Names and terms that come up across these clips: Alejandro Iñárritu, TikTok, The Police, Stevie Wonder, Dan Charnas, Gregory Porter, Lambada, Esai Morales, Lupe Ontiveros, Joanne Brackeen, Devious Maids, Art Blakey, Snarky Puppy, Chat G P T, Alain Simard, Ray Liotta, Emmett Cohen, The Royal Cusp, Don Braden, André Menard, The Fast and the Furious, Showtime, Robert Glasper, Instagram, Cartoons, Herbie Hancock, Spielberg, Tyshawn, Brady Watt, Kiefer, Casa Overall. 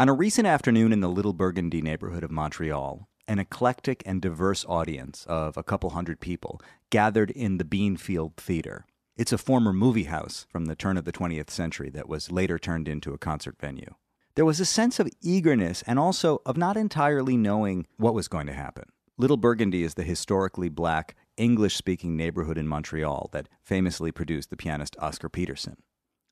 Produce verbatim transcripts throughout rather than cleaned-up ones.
On a recent afternoon in the Little Burgundy neighborhood of Montreal, an eclectic and diverse audience of a couple hundred people gathered in the Beanfield Theater. It's a former movie house from the turn of the twentieth century that was later turned into a concert venue. There was a sense of eagerness and also of not entirely knowing what was going to happen. Little Burgundy is the historically black, English-speaking neighborhood in Montreal that famously produced the pianist Oscar Peterson.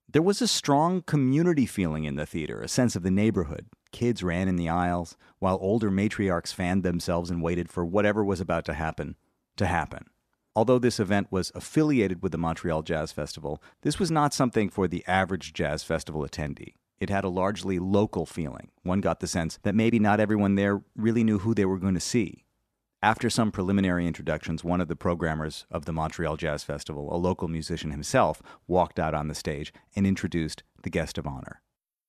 There was a strong community feeling in the theater, a sense of the neighborhood. Kids ran in the aisles, while older matriarchs fanned themselves and waited for whatever was about to happen to happen. Although this event was affiliated with the Montreal Jazz Festival, this was not something for the average jazz festival attendee. It had a largely local feeling. One got the sense that maybe not everyone there really knew who they were going to see. After some preliminary introductions, one of the programmers of the Montreal Jazz Festival, a local musician himself, walked out on the stage and introduced the guest of honor,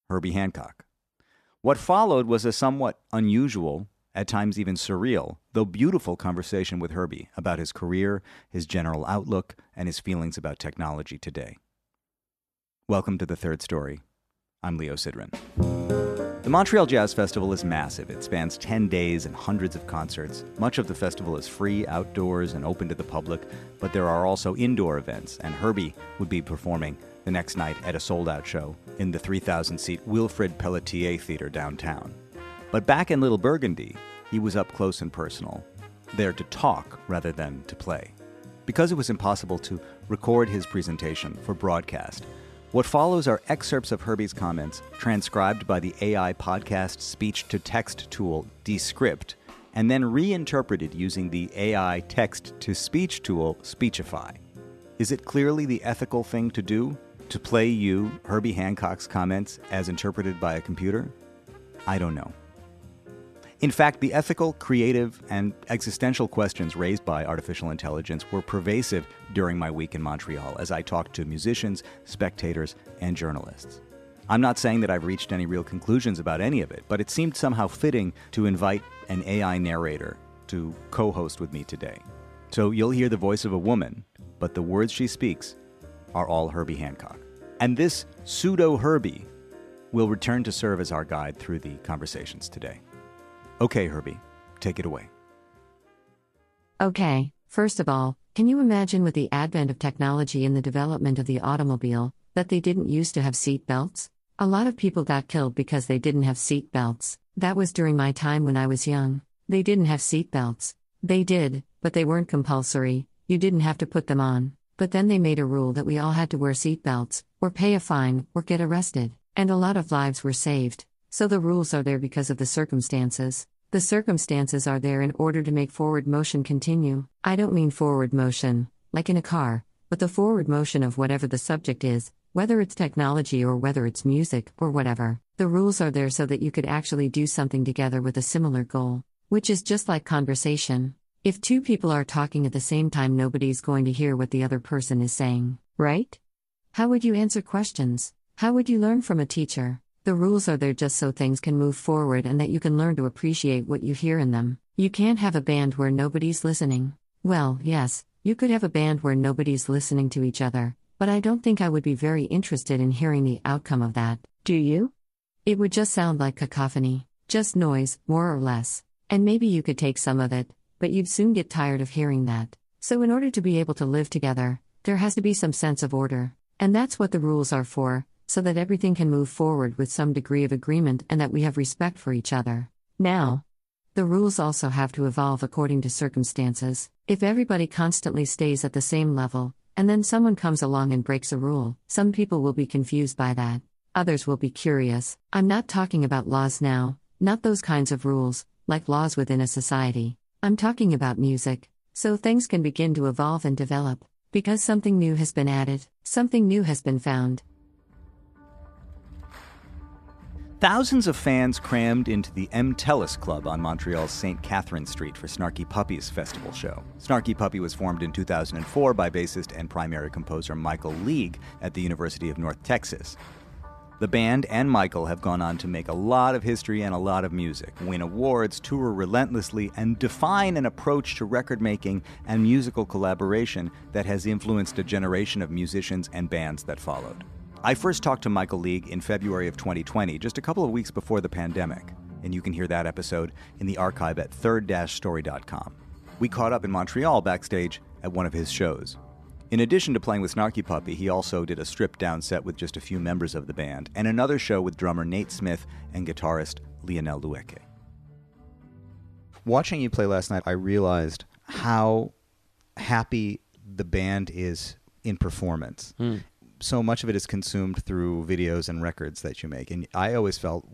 Herbie Hancock. What followed was a somewhat unusual, at times even surreal, though beautiful conversation with Herbie about his career, his general outlook, and his feelings about technology today. Welcome to The Third Story. I'm Leo Sidran. The Montreal Jazz Festival is massive. It spans ten days and hundreds of concerts. Much of the festival is free, outdoors, and open to the public, but there are also indoor events, and Herbie would be performing the next night at a sold-out show in the three thousand seat Wilfrid Pelletier Theatre downtown. But back in Little Burgundy, he was up close and personal, there to talk rather than to play. Because it was impossible to record his presentation for broadcast, what follows are excerpts of Herbie's comments, transcribed by the A I podcast speech-to-text tool Descript, and then reinterpreted using the A I text-to-speech tool Speechify. Is it clearly the ethical thing to do? To play you Herbie Hancock's comments as interpreted by a computer? I don't know. In fact, the ethical, creative, and existential questions raised by artificial intelligence were pervasive during my week in Montreal as I talked to musicians, spectators, and journalists. I'm not saying that I've reached any real conclusions about any of it, but it seemed somehow fitting to invite an A I narrator to co-host with me today. So you'll hear the voice of a woman, but the words she speaks are all Herbie Hancock. And this pseudo-Herbie will return to serve as our guide through the conversations today. Okay, Herbie, take it away. Okay, first of all, can you imagine with the advent of technology and the development of the automobile, that they didn't used to have seat belts? A lot of people got killed because they didn't have seat belts. That was during my time when I was young. They didn't have seat belts. They did, but they weren't compulsory. You didn't have to put them on. But then they made a rule that we all had to wear seat belts, or pay a fine, or get arrested. And a lot of lives were saved. So the rules are there because of the circumstances. The circumstances are there in order to make forward motion continue. I don't mean forward motion, like in a car, but the forward motion of whatever the subject is, whether it's technology or whether it's music or whatever. The rules are there so that you could actually do something together with a similar goal, which is just like conversation. If two people are talking at the same time, nobody's going to hear what the other person is saying, right? How would you answer questions? How would you learn from a teacher? The rules are there just so things can move forward and that you can learn to appreciate what you hear in them. You can't have a band where nobody's listening. Well, yes, you could have a band where nobody's listening to each other, but I don't think I would be very interested in hearing the outcome of that. Do you? It would just sound like cacophony, just noise, more or less. And maybe you could take some of it, but you'd soon get tired of hearing that. So in order to be able to live together, there has to be some sense of order. And that's what the rules are for. So that everything can move forward with some degree of agreement and that we have respect for each other. Now, the rules also have to evolve according to circumstances. If everybody constantly stays at the same level, and then someone comes along and breaks a rule, some people will be confused by that. Others will be curious. I'm not talking about laws now, not those kinds of rules, like laws within a society. I'm talking about music. So things can begin to evolve and develop, because something new has been added, something new has been found. Thousands of fans crammed into the M-Telus Club on Montreal's Saint Catherine Street for Snarky Puppy's festival show. Snarky Puppy was formed in two thousand four by bassist and primary composer Michael League at the University of North Texas. The band and Michael have gone on to make a lot of history and a lot of music, win awards, tour relentlessly, and define an approach to record-making and musical collaboration that has influenced a generation of musicians and bands that followed. I first talked to Michael League in February of twenty twenty, just a couple of weeks before the pandemic, and you can hear that episode in the archive at third dash story dot com. We caught up in Montreal backstage at one of his shows. In addition to playing with Snarky Puppy, he also did a stripped-down set with just a few members of the band, and another show with drummer Nate Smith and guitarist Lionel Lueke. Watching you play last night, I realized how happy the band is in performance. Mm. So much of it is consumed through videos and records that you make, and I always felt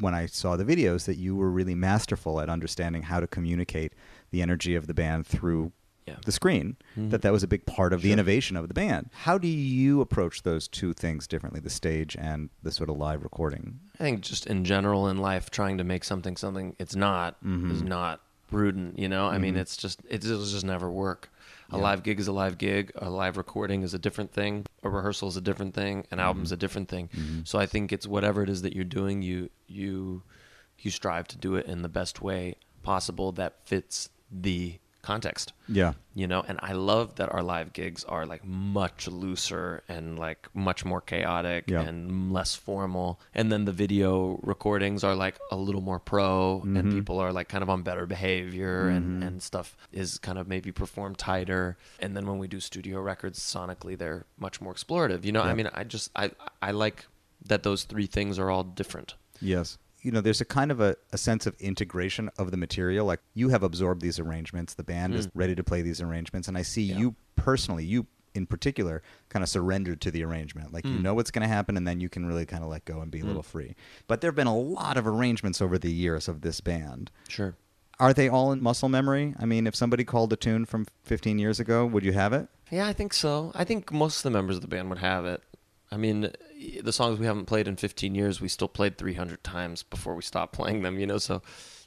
when I saw the videos that you were really masterful at understanding how to communicate the energy of the band through yeah. the screen, mm-hmm. that that was a big part of sure. the innovation of the band. How do you approach those two things differently, the stage and the sort of live recording? I think just in general in life, trying to make something something it's not mm-hmm. is not prudent, you know? Mm-hmm. I mean, it's just, it, it'll just never work. A yeah. live gig is a live gig. A live recording is a different thing. A rehearsal is a different thing. An album is mm-hmm. a different thing. Mm-hmm. So I think it's whatever it is that you're doing, you you you strive to do it in the best way possible that fits the context. Yeah. You know, and I love that our live gigs are like much looser and like much more chaotic yeah. and less formal. And then the video recordings are like a little more pro mm-hmm. and people are like kind of on better behavior mm-hmm. and, and stuff is kind of maybe performed tighter. And then when we do studio records sonically, they're much more explorative. You know, yeah. I mean, I just, I, I like that those three things are all different. Yes. You know, there's a kind of a, a sense of integration of the material. Like, you have absorbed these arrangements. The band mm. is ready to play these arrangements. And I see yeah. you personally, you in particular, kind of surrendered to the arrangement. Like, mm. you know what's going to happen, and then you can really kind of let go and be mm. a little free. But there have been a lot of arrangements over the years of this band. Sure. Are they all in muscle memory? I mean, if somebody called a tune from fifteen years ago, would you have it? Yeah, I think so. I think most of the members of the band would have it. I mean, the songs we haven't played in fifteen years, we still played three hundred times before we stopped playing them, you know? So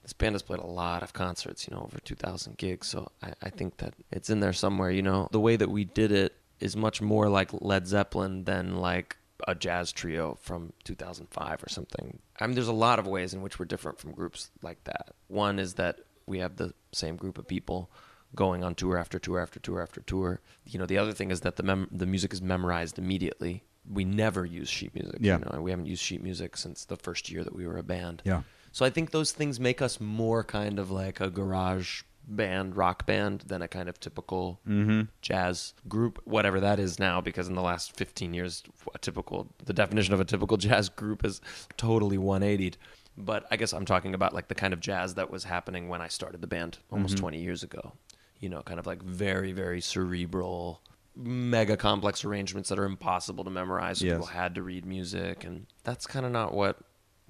this band has played a lot of concerts, you know, over two thousand gigs. So I, I think that it's in there somewhere, you know? The way that we did it is much more like Led Zeppelin than like a jazz trio from two thousand five or something. I mean, there's a lot of ways in which we're different from groups like that. One is that we have the same group of people going on tour after tour after tour after tour. You know, the other thing is that the mem- the music is memorized immediately. We never use sheet music, yeah. you know, and we haven't used sheet music since the first year that we were a band. Yeah. So I think those things make us more kind of like a garage band, rock band, than a kind of typical mm-hmm. jazz group, whatever that is now, because in the last fifteen years, a typical, the definition of a typical jazz group is totally one eightied. But I guess I'm talking about like the kind of jazz that was happening when I started the band almost mm-hmm. twenty years ago, you know, kind of like very, very cerebral, mega complex arrangements that are impossible to memorize. So yes. people had to read music, and that's kind of not what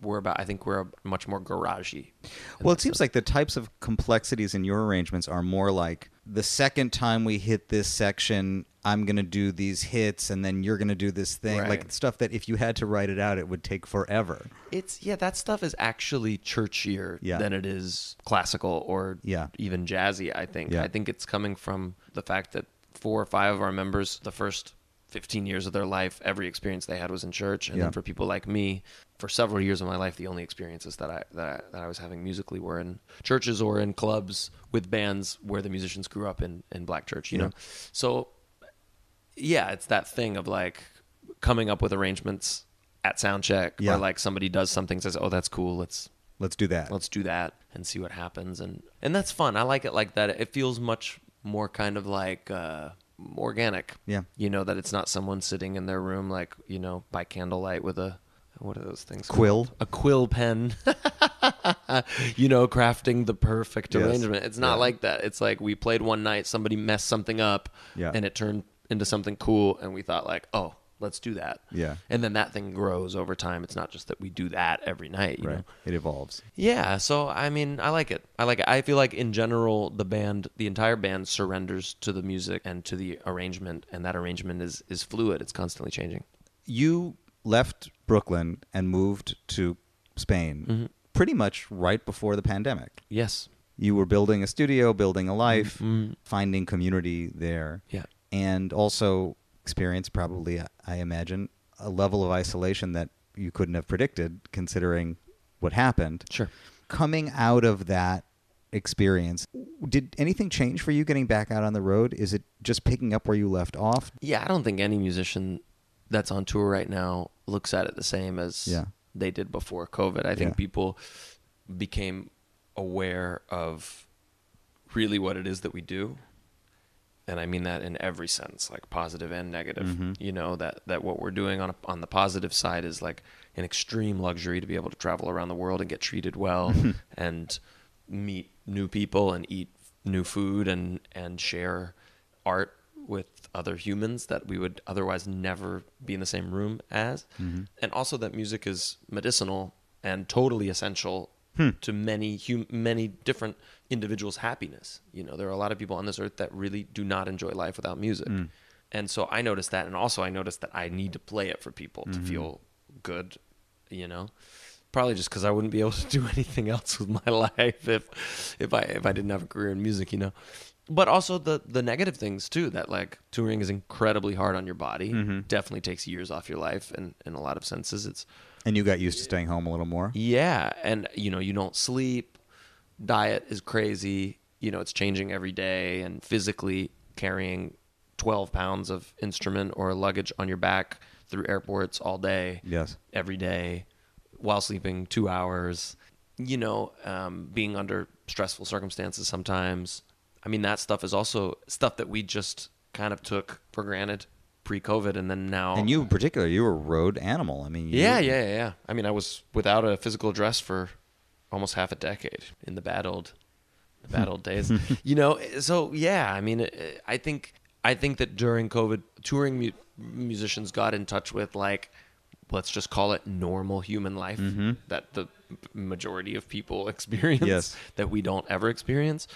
we're about. I think we're a much more garagey. Well, it seems sense. Like the types of complexities in your arrangements are more like, the second time we hit this section, I'm going to do these hits, and then you're going to do this thing. Right. Like stuff that if you had to write it out, it would take forever. It's yeah, that stuff is actually churchier yeah. than it is classical or yeah. even jazzy, I think. Yeah. I think it's coming from the fact that four or five of our members, the first fifteen years of their life, every experience they had was in church. And yeah. then for people like me, for several years of my life, the only experiences that I, that I that I was having musically were in churches or in clubs with bands where the musicians grew up in, in black church, you yeah. know? So yeah, it's that thing of like coming up with arrangements at sound check yeah. or like somebody does something, says, oh, that's cool. Let's, let's do that. Let's do that and see what happens. And, and that's fun. I like it like that. It feels much more kind of like uh organic, yeah, you know, that it's not someone sitting in their room like, you know, by candlelight with a, what are those things, quill called? A quill pen you know, crafting the perfect yes. arrangement. It's not yeah. like that. It's like we played one night, somebody messed something up yeah. and it turned into something cool, and we thought like, oh, let's do that. Yeah. And then that thing grows over time. It's not just that we do that every night. You right. know? It evolves. Yeah. So, I mean, I like it. I like it. I feel like in general, the band, the entire band surrenders to the music and to the arrangement. And that arrangement is, is fluid. It's constantly changing. You left Brooklyn and moved to Spain mm-hmm. pretty much right before the pandemic. Yes. You were building a studio, building a life, mm-hmm. finding community there. Yeah. And also experience probably, I imagine, a level of isolation that you couldn't have predicted considering what happened. Sure. Coming out of that experience, did anything change for you getting back out on the road? Is it just picking up where you left off? Yeah, I don't think any musician that's on tour right now looks at it the same as yeah. they did before COVID. I think yeah. people became aware of really what it is that we do. And I mean that in every sense, like positive and negative, mm-hmm. you know, that, that what we're doing on a, on the positive side is like an extreme luxury to be able to travel around the world and get treated well and meet new people and eat new food and, and share art with other humans that we would otherwise never be in the same room as. Mm-hmm. And also that music is medicinal and totally essential hmm. to many, hum- many different individuals' happiness. You know, there are a lot of people on this earth that really do not enjoy life without music. Mm. And so I noticed that. And also I noticed that I need to play it for people mm-hmm. to feel good, you know, probably just because I wouldn't be able to do anything else with my life if, if I, if I didn't have a career in music, you know, but also the, the negative things too, that like touring is incredibly hard on your body. Mm-hmm. Definitely takes years off your life. And in a lot of senses it's, and you got used to staying home a little more. Yeah. And you know, you don't sleep. Diet is crazy, you know, it's changing every day, and physically carrying twelve pounds of instrument or luggage on your back through airports all day, yes, every day, while sleeping two hours, you know, um, being under stressful circumstances sometimes. I mean, that stuff is also stuff that we just kind of took for granted pre-COVID, and then now. And you in particular, you were a road animal. I mean, you... yeah, yeah, yeah. I mean, I was without a physical address for almost half a decade in the bad old, the bad old days, you know? So yeah, I mean, I think, I think that during COVID touring mu- musicians got in touch with like, let's just call it normal human life mm-hmm. that the majority of people experience yes. that we don't ever experience.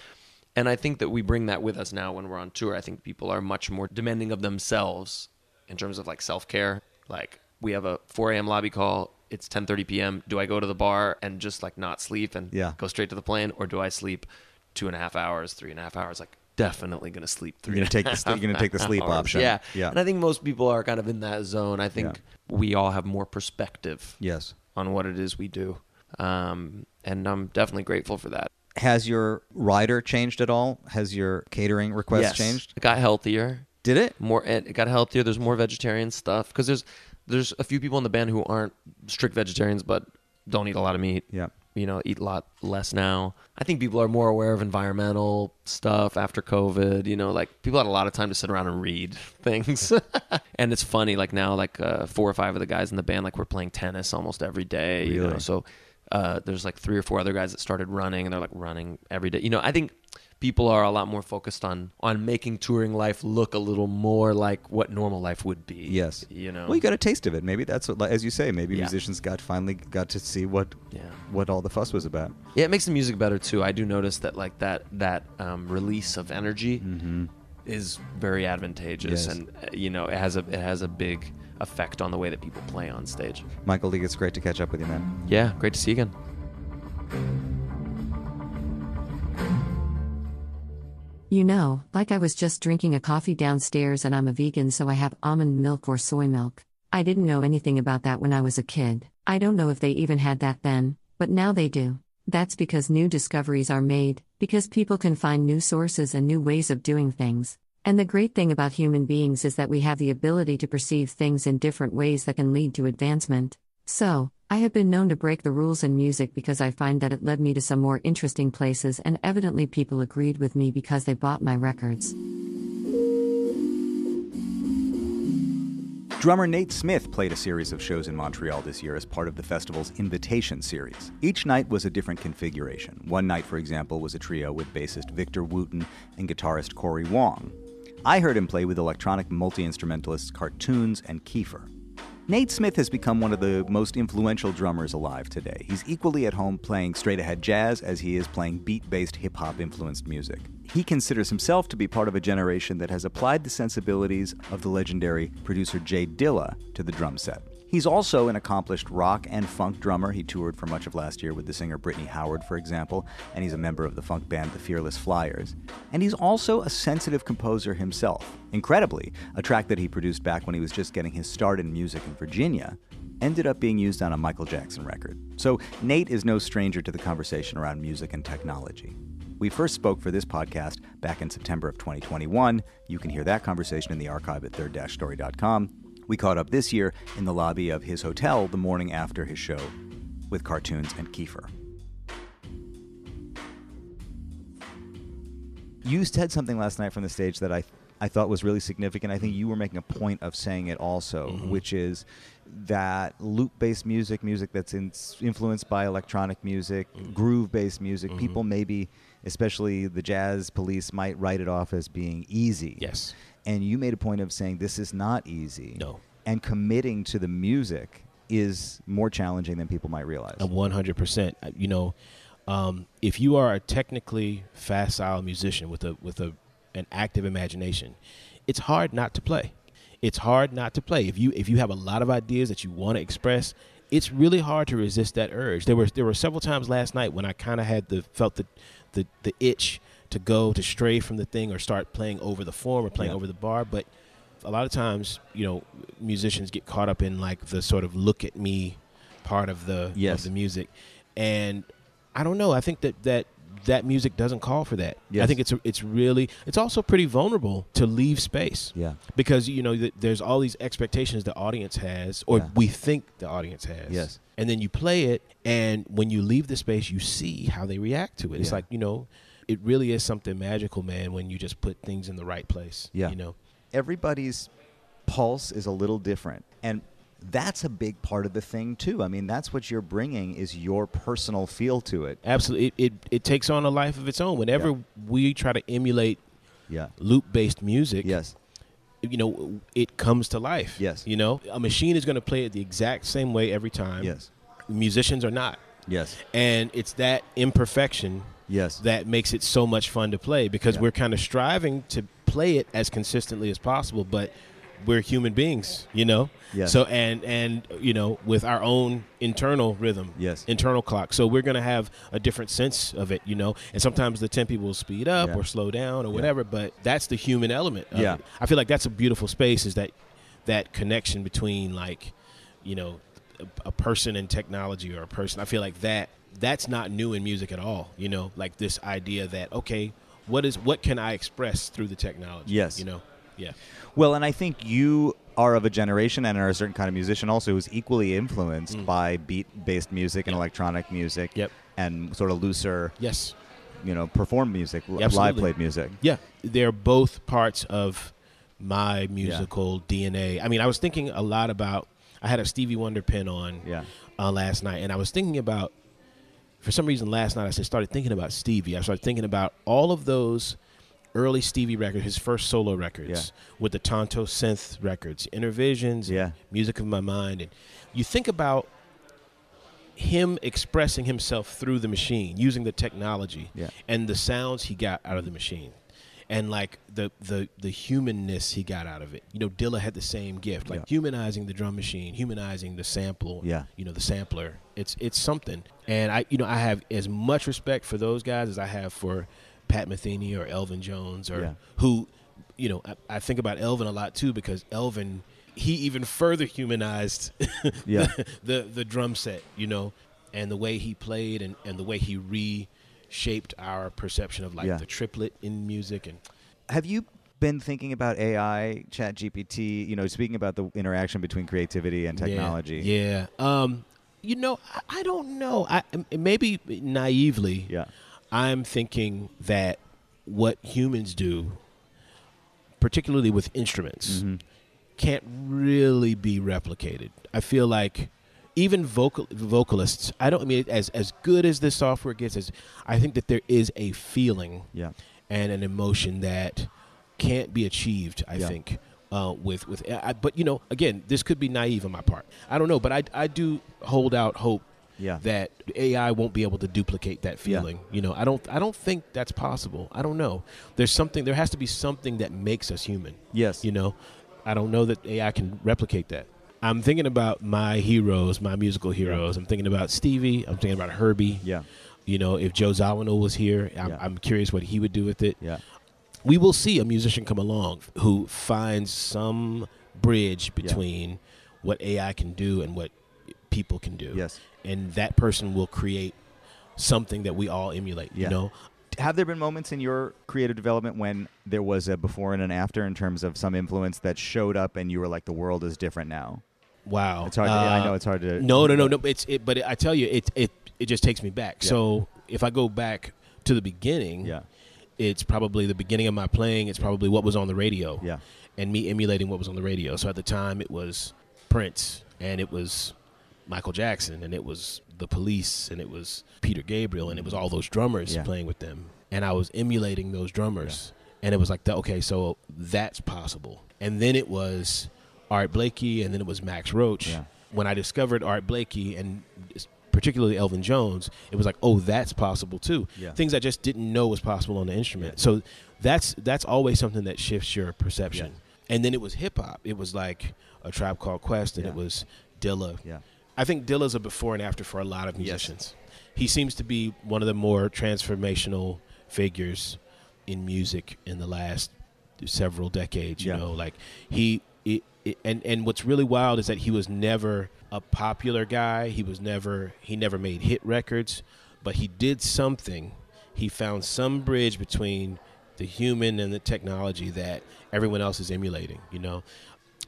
And I think that we bring that with us now when we're on tour. I think people are much more demanding of themselves in terms of like self-care. Like we have a four a.m. lobby call. It's ten thirty p.m. Do I go to the bar and just like not sleep and yeah. go straight to the plane? Or do I sleep two and a half hours, three and a half hours? Like definitely going to sleep three you're gonna and a half hours. You're going to take the sleep hours. Option. Yeah. yeah. And I think most people are kind of in that zone. I think yeah. we all have more perspective yes. on what it is we do. Um, and I'm definitely grateful for that. Has your rider changed at all? Has your catering request yes. changed? It got healthier. Did it? More? It got healthier. There's more vegetarian stuff because there's... There's a few people in the band who aren't strict vegetarians, but don't eat a lot of meat. Yeah. You know, eat a lot less now. I think people are more aware of environmental stuff after COVID. You know, like people had a lot of time to sit around and read things. And it's funny, like now, like uh, four or five of the guys in the band, like we're playing tennis almost every day. Really? You know, so uh, there's like three or four other guys that started running and they're like running every day. You know, I think people are a lot more focused on, on making touring life look a little more like what normal life would be. Yes. You know? Well, you got a taste of it. Maybe that's what, as you say, maybe yeah. musicians got finally got to see what yeah. what all the fuss was about. Yeah, it makes the music better, too. I do notice that like that that um, release of energy mm-hmm. is very advantageous. Yes. And, uh, you know, it has a it has a big effect on the way that people play on stage. Michael League, it's great to catch up with you, man. Yeah, great to see you again. You know, like I was just drinking a coffee downstairs and I'm a vegan, so I have almond milk or soy milk. I didn't know anything about that when I was a kid. I don't know if they even had that then, but now they do. That's because new discoveries are made, because people can find new sources and new ways of doing things. And the great thing about human beings is that we have the ability to perceive things in different ways that can lead to advancement. So, I have been known to break the rules in music because I find that it led me to some more interesting places, and evidently people agreed with me because they bought my records. Drummer Nate Smith played a series of shows in Montreal this year as part of the festival's Invitation Series. Each night was a different configuration. One night, for example, was a trio with bassist Victor Wooten and guitarist Corey Wong. I heard him play with electronic multi-instrumentalists Cartoons and Kiefer. Nate Smith has become one of the most influential drummers alive today. He's equally at home playing straight-ahead jazz as he is playing beat-based hip-hop-influenced music. He considers himself to be part of a generation that has applied the sensibilities of the legendary producer Jay Dilla to the drum set. He's also an accomplished rock and funk drummer. He toured for much of last year with the singer Brittany Howard, for example, and he's a member of the funk band The Fearless Flyers. And he's also a sensitive composer himself. Incredibly, a track that he produced back when he was just getting his start in music in Virginia ended up being used on a Michael Jackson record. So Nate is no stranger to the conversation around music and technology. We first spoke for this podcast back in September of twenty twenty-one. You can hear that conversation in the archive at third dash story dot com. We caught up this year in the lobby of his hotel the morning after his show with Cartoons and Kiefer. You said something last night from the stage that I I thought was really significant. I think you were making a point of saying it also, mm-hmm. which is that loop-based music, music that's in, influenced by electronic music, mm-hmm. groove-based music, mm-hmm. people maybe, especially the jazz police, might write it off as being easy. Yes. And you made a point of saying this is not easy. No. And committing to the music is more challenging than people might realize. one hundred percent. You know, um, if you are a technically facile musician with a with a an active imagination, it's hard not to play. It's hard not to play. If you if you have a lot of ideas that you want to express, it's really hard to resist that urge. There were there were several times last night when I kind of had the felt the, the the itch to go to stray from the thing or start playing over the form or playing yeah. over the bar. But a lot of times, you know, musicians get caught up in like the sort of look at me part of the yes. of the music, and I don't know. I think that that. that music doesn't call for that. Yes. I think it's it's really, it's also pretty vulnerable to leave space. Yeah. Because, you know, th- there's all these expectations the audience has, or yeah. we think the audience has. Yes. And then you play it, and when you leave the space, you see how they react to it. Yeah. It's like, you know, it really is something magical, man, when you just put things in the right place. Yeah. You know? Everybody's pulse is a little different. And that's a big part of the thing, too. I mean, that's what you're bringing is your personal feel to it. Absolutely. It it, it takes on a life of its own. Whenever yeah. we try to emulate yeah. loop-based music, yes. you know, it comes to life. Yes. You know, a machine is going to play it the exact same way every time. Yes. Musicians are not. Yes. And it's that imperfection yes. that makes it so much fun to play, because yeah. we're kind of striving to play it as consistently as possible, but we're human beings, you know? Yes. So, and, and, you know, with our own internal rhythm, yes. internal clock. So we're going to have a different sense of it, you know? And sometimes the tempi will speed up yeah. or slow down or yeah. whatever, but that's the human element of yeah. it. I feel like that's a beautiful space, is that, that connection between, like, you know, a, a person and technology, or a person. I feel like that that's not new in music at all, you know? Like this idea that, okay, what is what can I express through the technology, yes. you know? Yeah. Well, and I think you are of a generation and are a certain kind of musician also who's equally influenced mm. by beat-based music and yep. electronic music yep. and sort of looser, yes, you know, performed music, l- live-played music. Yeah. They're both parts of my musical yeah. D N A. I mean, I was thinking a lot about, I had a Stevie Wonder pin on yeah. uh, last night, and I was thinking about, for some reason last night, I just started thinking about Stevie. I started thinking about all of those early Stevie records, his first solo records, yeah. with the Tonto synth records, Inner Visions, yeah. Music of My Mind. And you think about him expressing himself through the machine, using the technology, yeah. and the sounds he got out of the machine, and like the the the humanness he got out of it. You know, Dilla had the same gift, like yeah. humanizing the drum machine, humanizing the sample, yeah. you know, the sampler. It's it's something. And I you know, I have as much respect for those guys as I have for Pat Metheny or Elvin Jones, or yeah. who, you know, I, I think about Elvin a lot too, because Elvin, he even further humanized yeah. the, the the drum set, you know, and the way he played, and, and the way he reshaped our perception of like yeah. the triplet in music. And have you been thinking about A I, Chat G P T, you know, speaking about the interaction between creativity and technology? Yeah. yeah. Um, you know, I, I don't know. I maybe naively. Yeah. I'm thinking that what humans do, particularly with instruments, mm-hmm. can't really be replicated. I feel like even vocal vocalists, I don't I mean as as good as this software gets, as I think that there is a feeling yeah. and an emotion that can't be achieved, I yeah. think, uh, with with I, but you know, again, this could be naive on my part. I don't know, but I I do hold out hope. Yeah. That A I won't be able to duplicate that feeling. Yeah. You know, I don't I don't think that's possible. I don't know. There's something there has to be something that makes us human. Yes. You know, I don't know that A I can replicate that. I'm thinking about my heroes, my musical heroes. I'm thinking about Stevie. I'm thinking about Herbie. Yeah. You know, if Joe Zawinul was here, I'm, yeah. I'm curious what he would do with it. Yeah. We will see a musician come along who finds some bridge between yeah. what A I can do and what people can do. Yes. And that person will create something that we all emulate, yeah. you know? Have there been moments in your creative development when there was a before and an after in terms of some influence that showed up and you were like, the world is different now? Wow. It's hard to, uh, I know it's hard to... No, no, no, no. It's it, But it, I tell you, it, it, it just takes me back. Yeah. So if I go back to the beginning, yeah. it's probably the beginning of my playing. It's probably what was on the radio yeah. and me emulating what was on the radio. So at the time, it was Prince and it was Michael Jackson and it was The Police and it was Peter Gabriel and it was all those drummers yeah. playing with them. And I was emulating those drummers. Yeah. And it was like, the, okay, so that's possible. And then it was Art Blakey, and then it was Max Roach. Yeah. When I discovered Art Blakey, and particularly Elvin Jones, it was like, oh, that's possible too. Yeah. Things I just didn't know was possible on the instrument. Yeah. So that's that's always something that shifts your perception. Yeah. And then it was hip-hop. It was like A Tribe Called Quest, and yeah. it was Dilla. Yeah. I think Dilla's a before and after for a lot of musicians. Yes. He seems to be one of the more transformational figures in music in the last several decades. You yeah. know, like he... It, it, and and what's really wild is that he was never a popular guy. He was never he never made hit records, but he did something. He found some bridge between the human and the technology that everyone else is emulating. You know,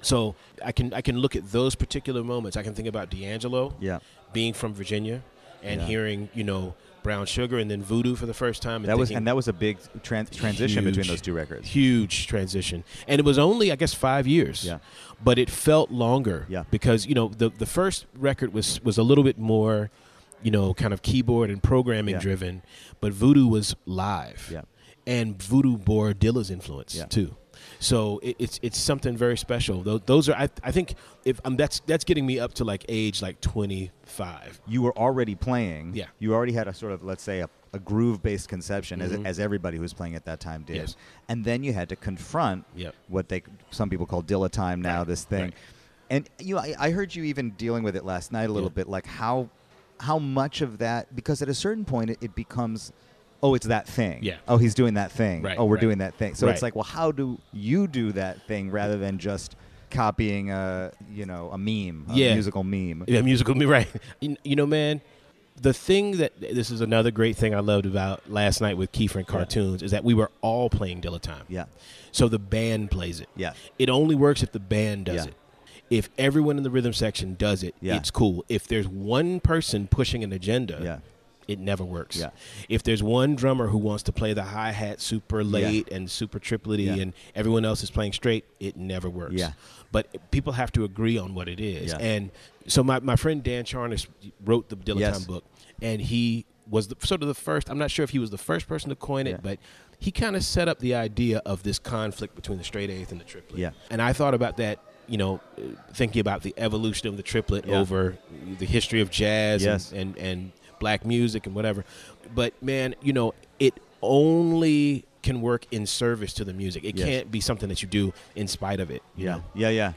so I can I can look at those particular moments. I can think about D'Angelo, yeah. being from Virginia, and yeah. hearing you know Brown Sugar and then Voodoo for the first time. And that was and that was a big trans transition huge, between those two records. Huge transition, and it was only I guess five years. Yeah, but it felt longer. Yeah, because you know the the first record was was a little bit more, you know, kind of keyboard and programming yeah. driven, but Voodoo was live. Yeah, and Voodoo bore Dilla's influence yeah. too. So it, it's it's something very special. Those, those are I, I think if um, that's that's getting me up to like age like twenty-five. You were already playing. Yeah. You already had a sort of let's say a, a groove-based conception mm-hmm. as as everybody who was playing at that time did. Yes. And then you had to confront yep. what they some people call Dilla time now right. this thing. Right. And you know, I, I heard you even dealing with it last night a little yeah. bit like how how much of that because at a certain point it, it becomes oh, it's that thing. Yeah. Oh, he's doing that thing. Right, oh, we're right. doing that thing. So right. it's like, well, how do you do that thing rather than just copying a, you know, a meme, a yeah. musical meme? Yeah, musical meme, right. You know, man, the thing that, this is another great thing I loved about last night with Kiefer and Cartoons yeah. is that we were all playing Dilla time. Yeah. So the band plays it. Yeah. It only works if the band does yeah. it. If everyone in the rhythm section does it, yeah. it's cool. If there's one person pushing an agenda, yeah. it never works. Yeah. If there's one drummer who wants to play the hi-hat super late yeah. and super triplety yeah. and everyone else is playing straight, it never works. Yeah. But people have to agree on what it is. Yeah. And so my, my friend Dan Charnas wrote the Dilla yes. Time book, and he was the, sort of the first, I'm not sure if he was the first person to coin it, yeah. but he kind of set up the idea of this conflict between the straight eighth and the triplet. Yeah. And I thought about that, you know, thinking about the evolution of the triplet yeah. over the history of jazz yes. and, and, and Black music and whatever. But man, you know, it only can work in service to the music. It yes. can't be something that you do in spite of it. Yeah. Know? Yeah, yeah.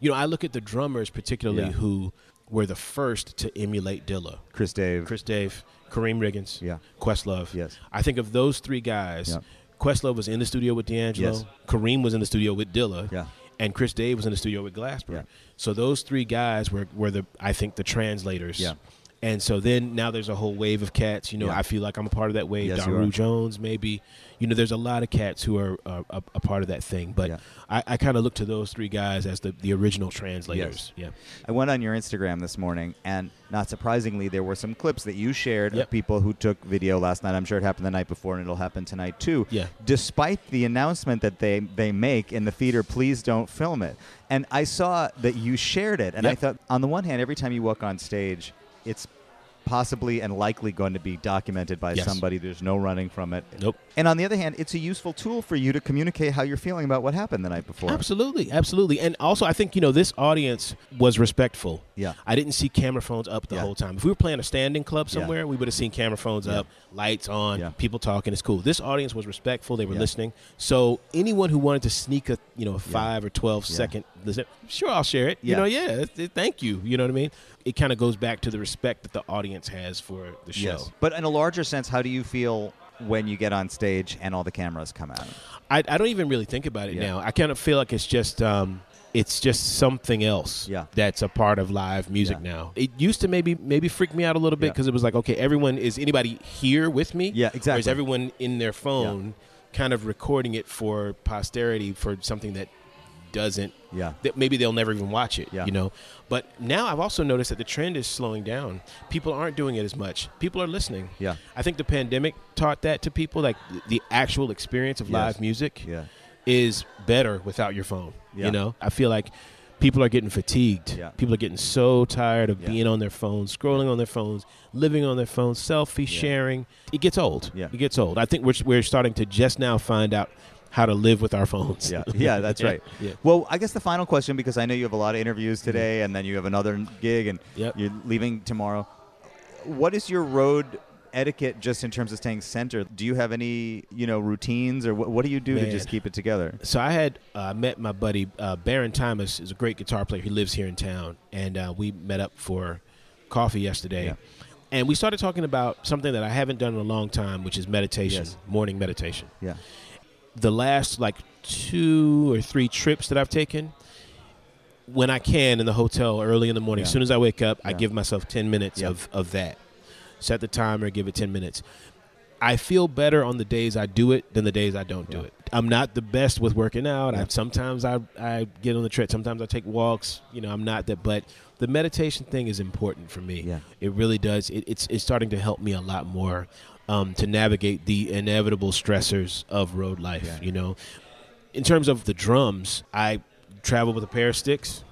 You know, I look at the drummers particularly yeah. who were the first to emulate Dilla. Chris Dave. Chris Dave, Kareem Riggins, yeah. Questlove. Yes. I think of those three guys. Yeah. Questlove was in the studio with D'Angelo. Yes. Kareem was in the studio with Dilla. Yeah. And Chris Dave was in the studio with Glasper. Yeah. So those three guys were were the I think the translators. Yeah. And so then now there's a whole wave of cats. You know, yeah. I feel like I'm a part of that wave. Yes, Daru Jones, maybe. You know, there's a lot of cats who are uh, a, a part of that thing. But yeah. I, I kind of look to those three guys as the, the original translators. Yes. Yeah. I went on your Instagram this morning, and not surprisingly, there were some clips that you shared yep. of people who took video last night. I'm sure it happened the night before, and it'll happen tonight, too. Yeah. Despite the announcement that they, they make in the theater, please don't film it. And I saw that you shared it. And yep. I thought, on the one hand, every time you walk on stage, it's possibly and likely going to be documented by yes. somebody. There's no running from it. Nope. And on the other hand, it's a useful tool for you to communicate how you're feeling about what happened the night before. Absolutely, absolutely. And also, I think, you know, this audience was respectful. Yeah. I didn't see camera phones up the yeah. whole time. If we were playing a standing club somewhere, yeah. we would have seen camera phones yeah. up, lights on, yeah. people talking. It's cool. This audience was respectful. They were yeah. listening. So anyone who wanted to sneak a, you know, a five yeah. or twelve yeah. second, listen, sure, I'll share it. Yeah. You know, yeah, it, it, thank you. You know what I mean? It kind of goes back to the respect that the audience has for the show. Yes. But in a larger sense, how do you feel when you get on stage and all the cameras come out? I, I don't even really think about it yeah. now. I kind of feel like it's just um, it's just something else yeah. that's a part of live music yeah. now. It used to maybe maybe freak me out a little bit because yeah. it was like, okay, everyone, is anybody here with me? Yeah, exactly. Or is everyone in their phone yeah. kind of recording it for posterity for something that doesn't, yeah. that maybe they'll never even watch it, yeah. you know? But now I've also noticed that the trend is slowing down. People aren't doing it as much. People are listening. Yeah. I think the pandemic taught that to people, like the actual experience of yes. live music. Yeah. is better without your phone, yeah. you know? I feel like people are getting fatigued. Yeah. People are getting so tired of yeah. being on their phones, scrolling on their phones, living on their phones, selfie yeah. sharing. It gets old. Yeah. It gets old. I think we're we're starting to just now find out how to live with our phones. Yeah, yeah, that's right. Yeah. Well, I guess the final question, because I know you have a lot of interviews today mm-hmm. and then you have another gig and yep. you're leaving tomorrow. What is your road etiquette just in terms of staying centered? Do you have any, you know, routines or what, what do you do Man. to just keep it together? So I had uh, met my buddy uh, Baron Thomas is a great guitar player. He lives here in town, and uh, we met up for coffee yesterday, yeah. and we started talking about something that I haven't done in a long time, which is meditation, yes. morning meditation. Yeah, the last like two or three trips that I've taken, when I can in the hotel early in the morning, yeah. as soon as I wake up, yeah. I give myself ten minutes yeah. of, of that. Set the timer, give it ten minutes. I feel better on the days I do it than the days I don't yeah. do it. I'm not the best with working out. Yeah. I, sometimes I, I get on the tread. Sometimes I take walks. You know, I'm not that. But the meditation thing is important for me. Yeah. It really does. It, it's, it's starting to help me a lot more um, to navigate the inevitable stressors of road life, yeah. you know. In terms of the drums, I travel with a pair of sticks.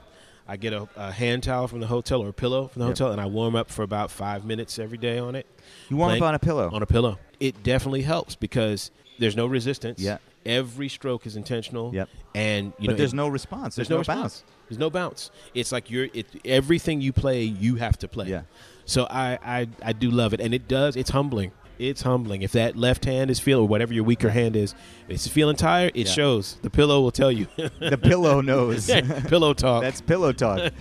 I get a, a hand towel from the hotel or a pillow from the yep. hotel, and I warm up for about five minutes every day on it. You warm Plank, up on a pillow? On a pillow. It definitely helps because there's no resistance. Yeah. Every stroke is intentional. Yep. And you but know, there's it, no response. There's, there's no, no response. bounce. There's no bounce. It's like you're it, everything you play, you have to play. Yeah. So I, I I do love it, and it does. It's humbling. It's humbling. If that left hand is feeling, or whatever your weaker hand is, it's feeling tired, it yeah. shows. The pillow will tell you. The pillow knows. Pillow talk. That's pillow talk.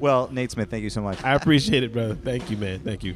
Well, Nate Smith, thank you so much. I appreciate it, brother. Thank you, man. Thank you.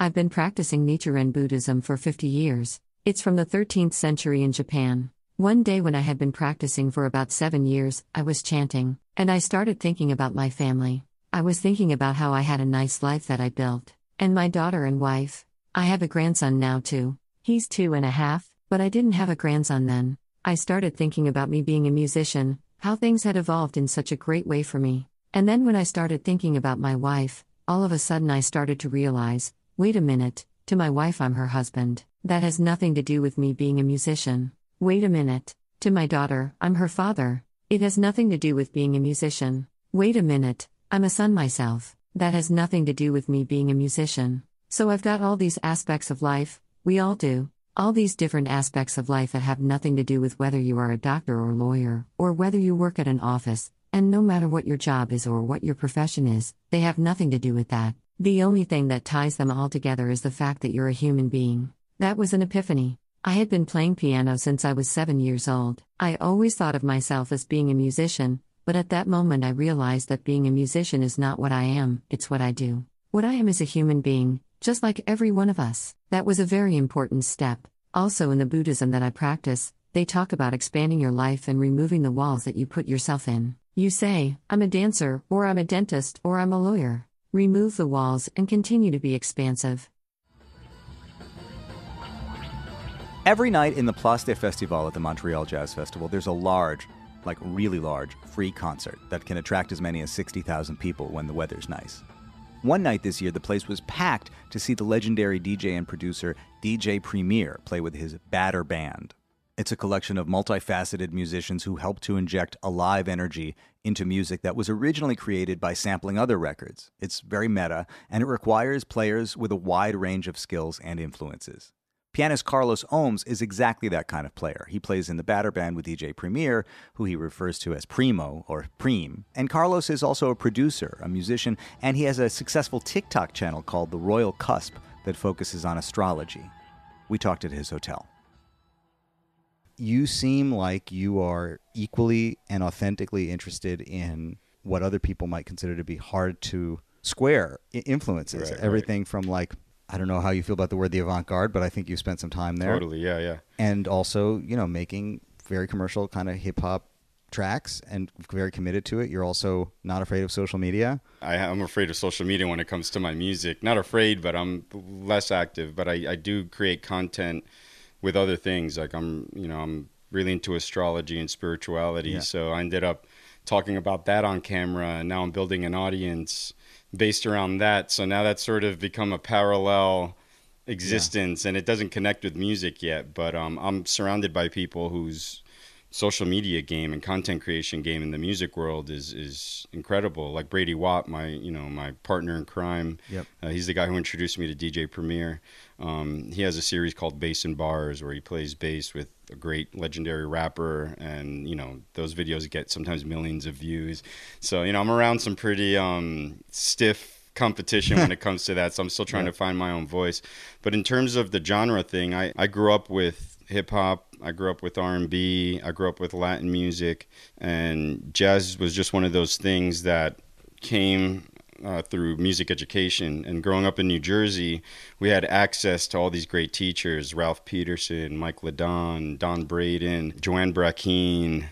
I've been practicing Nichiren Buddhism for fifty years. It's from the thirteenth century in Japan. One day when I had been practicing for about seven years, I was chanting, and I started thinking about my family. I was thinking about how I had a nice life that I built, and my daughter and wife. I have a grandson now too. He's two and a half, but I didn't have a grandson then. I started thinking about me being a musician, how things had evolved in such a great way for me. And then when I started thinking about my wife, all of a sudden I started to realize, wait a minute, to my wife I'm her husband. That has nothing to do with me being a musician. Wait a minute, to my daughter, I'm her father. It has nothing to do with being a musician. Wait a minute. I'm a son myself. That has nothing to do with me being a musician. So I've got all these aspects of life, we all do, all these different aspects of life that have nothing to do with whether you are a doctor or lawyer, or whether you work at an office, and no matter what your job is or what your profession is, they have nothing to do with that. The only thing that ties them all together is the fact that you're a human being. That was an epiphany. I had been playing piano since I was seven years old. I always thought of myself as being a musician, but at that moment I realized that being a musician is not what I am, it's what I do. What I am is a human being, just like every one of us. That was a very important step. Also in the Buddhism that I practice, they talk about expanding your life and removing the walls that you put yourself in. You say, I'm a dancer, or I'm a dentist, or I'm a lawyer. Remove the walls and continue to be expansive. Every night in the Place des Festivals at the Montreal Jazz Festival, there's a large, like really large, free concert that can attract as many as sixty thousand people when the weather's nice. One night this year, the place was packed to see the legendary D J and producer D J Premier play with his Batter Band. It's a collection of multifaceted musicians who helped to inject a live energy into music that was originally created by sampling other records. It's very meta, and it requires players with a wide range of skills and influences. Pianist Carlos Ohms is exactly that kind of player. He plays in the Batter Band with D J Premier, who he refers to as Primo or Preem. And Carlos is also a producer, a musician, and he has a successful TikTok channel called The Royal Cusp that focuses on astrology. We talked at his hotel. You seem like you are equally and authentically interested in what other people might consider to be hard to square influences. Right, everything right. from like, I don't know how you feel about the word the avant-garde, but I think you spent some time there. Totally, yeah, yeah. And also, you know, making very commercial kind of hip hop tracks and very committed to it. You're also not afraid of social media. I, I'm afraid of social media when it comes to my music. Not afraid, but I'm less active. But I, I do create content with other things. Like I'm, you know, I'm really into astrology and spirituality. Yeah. So I ended up talking about that on camera, and now I'm building an audience based around that. So now that's sort of become a parallel existence, yeah. and it doesn't connect with music yet, but um, I'm surrounded by people whose social media game and content creation game in the music world is is incredible. Like Brady Watt, my you know my partner in crime. Yep. Uh, he's the guy who introduced me to D J Premier. Um, he has a series called Bass and Bars where he plays bass with a great legendary rapper, and you know those videos get sometimes millions of views. So you know I'm around some pretty um, stiff competition when it comes to that. So I'm still trying yep. to find my own voice. But in terms of the genre thing, I, I grew up with hip hop. I grew up with R and B. I grew up with Latin music, and jazz was just one of those things that came uh, through music education. And growing up in New Jersey, we had access to all these great teachers: Ralph Peterson, Mike LaDon, Don Braden, Joanne Brackeen,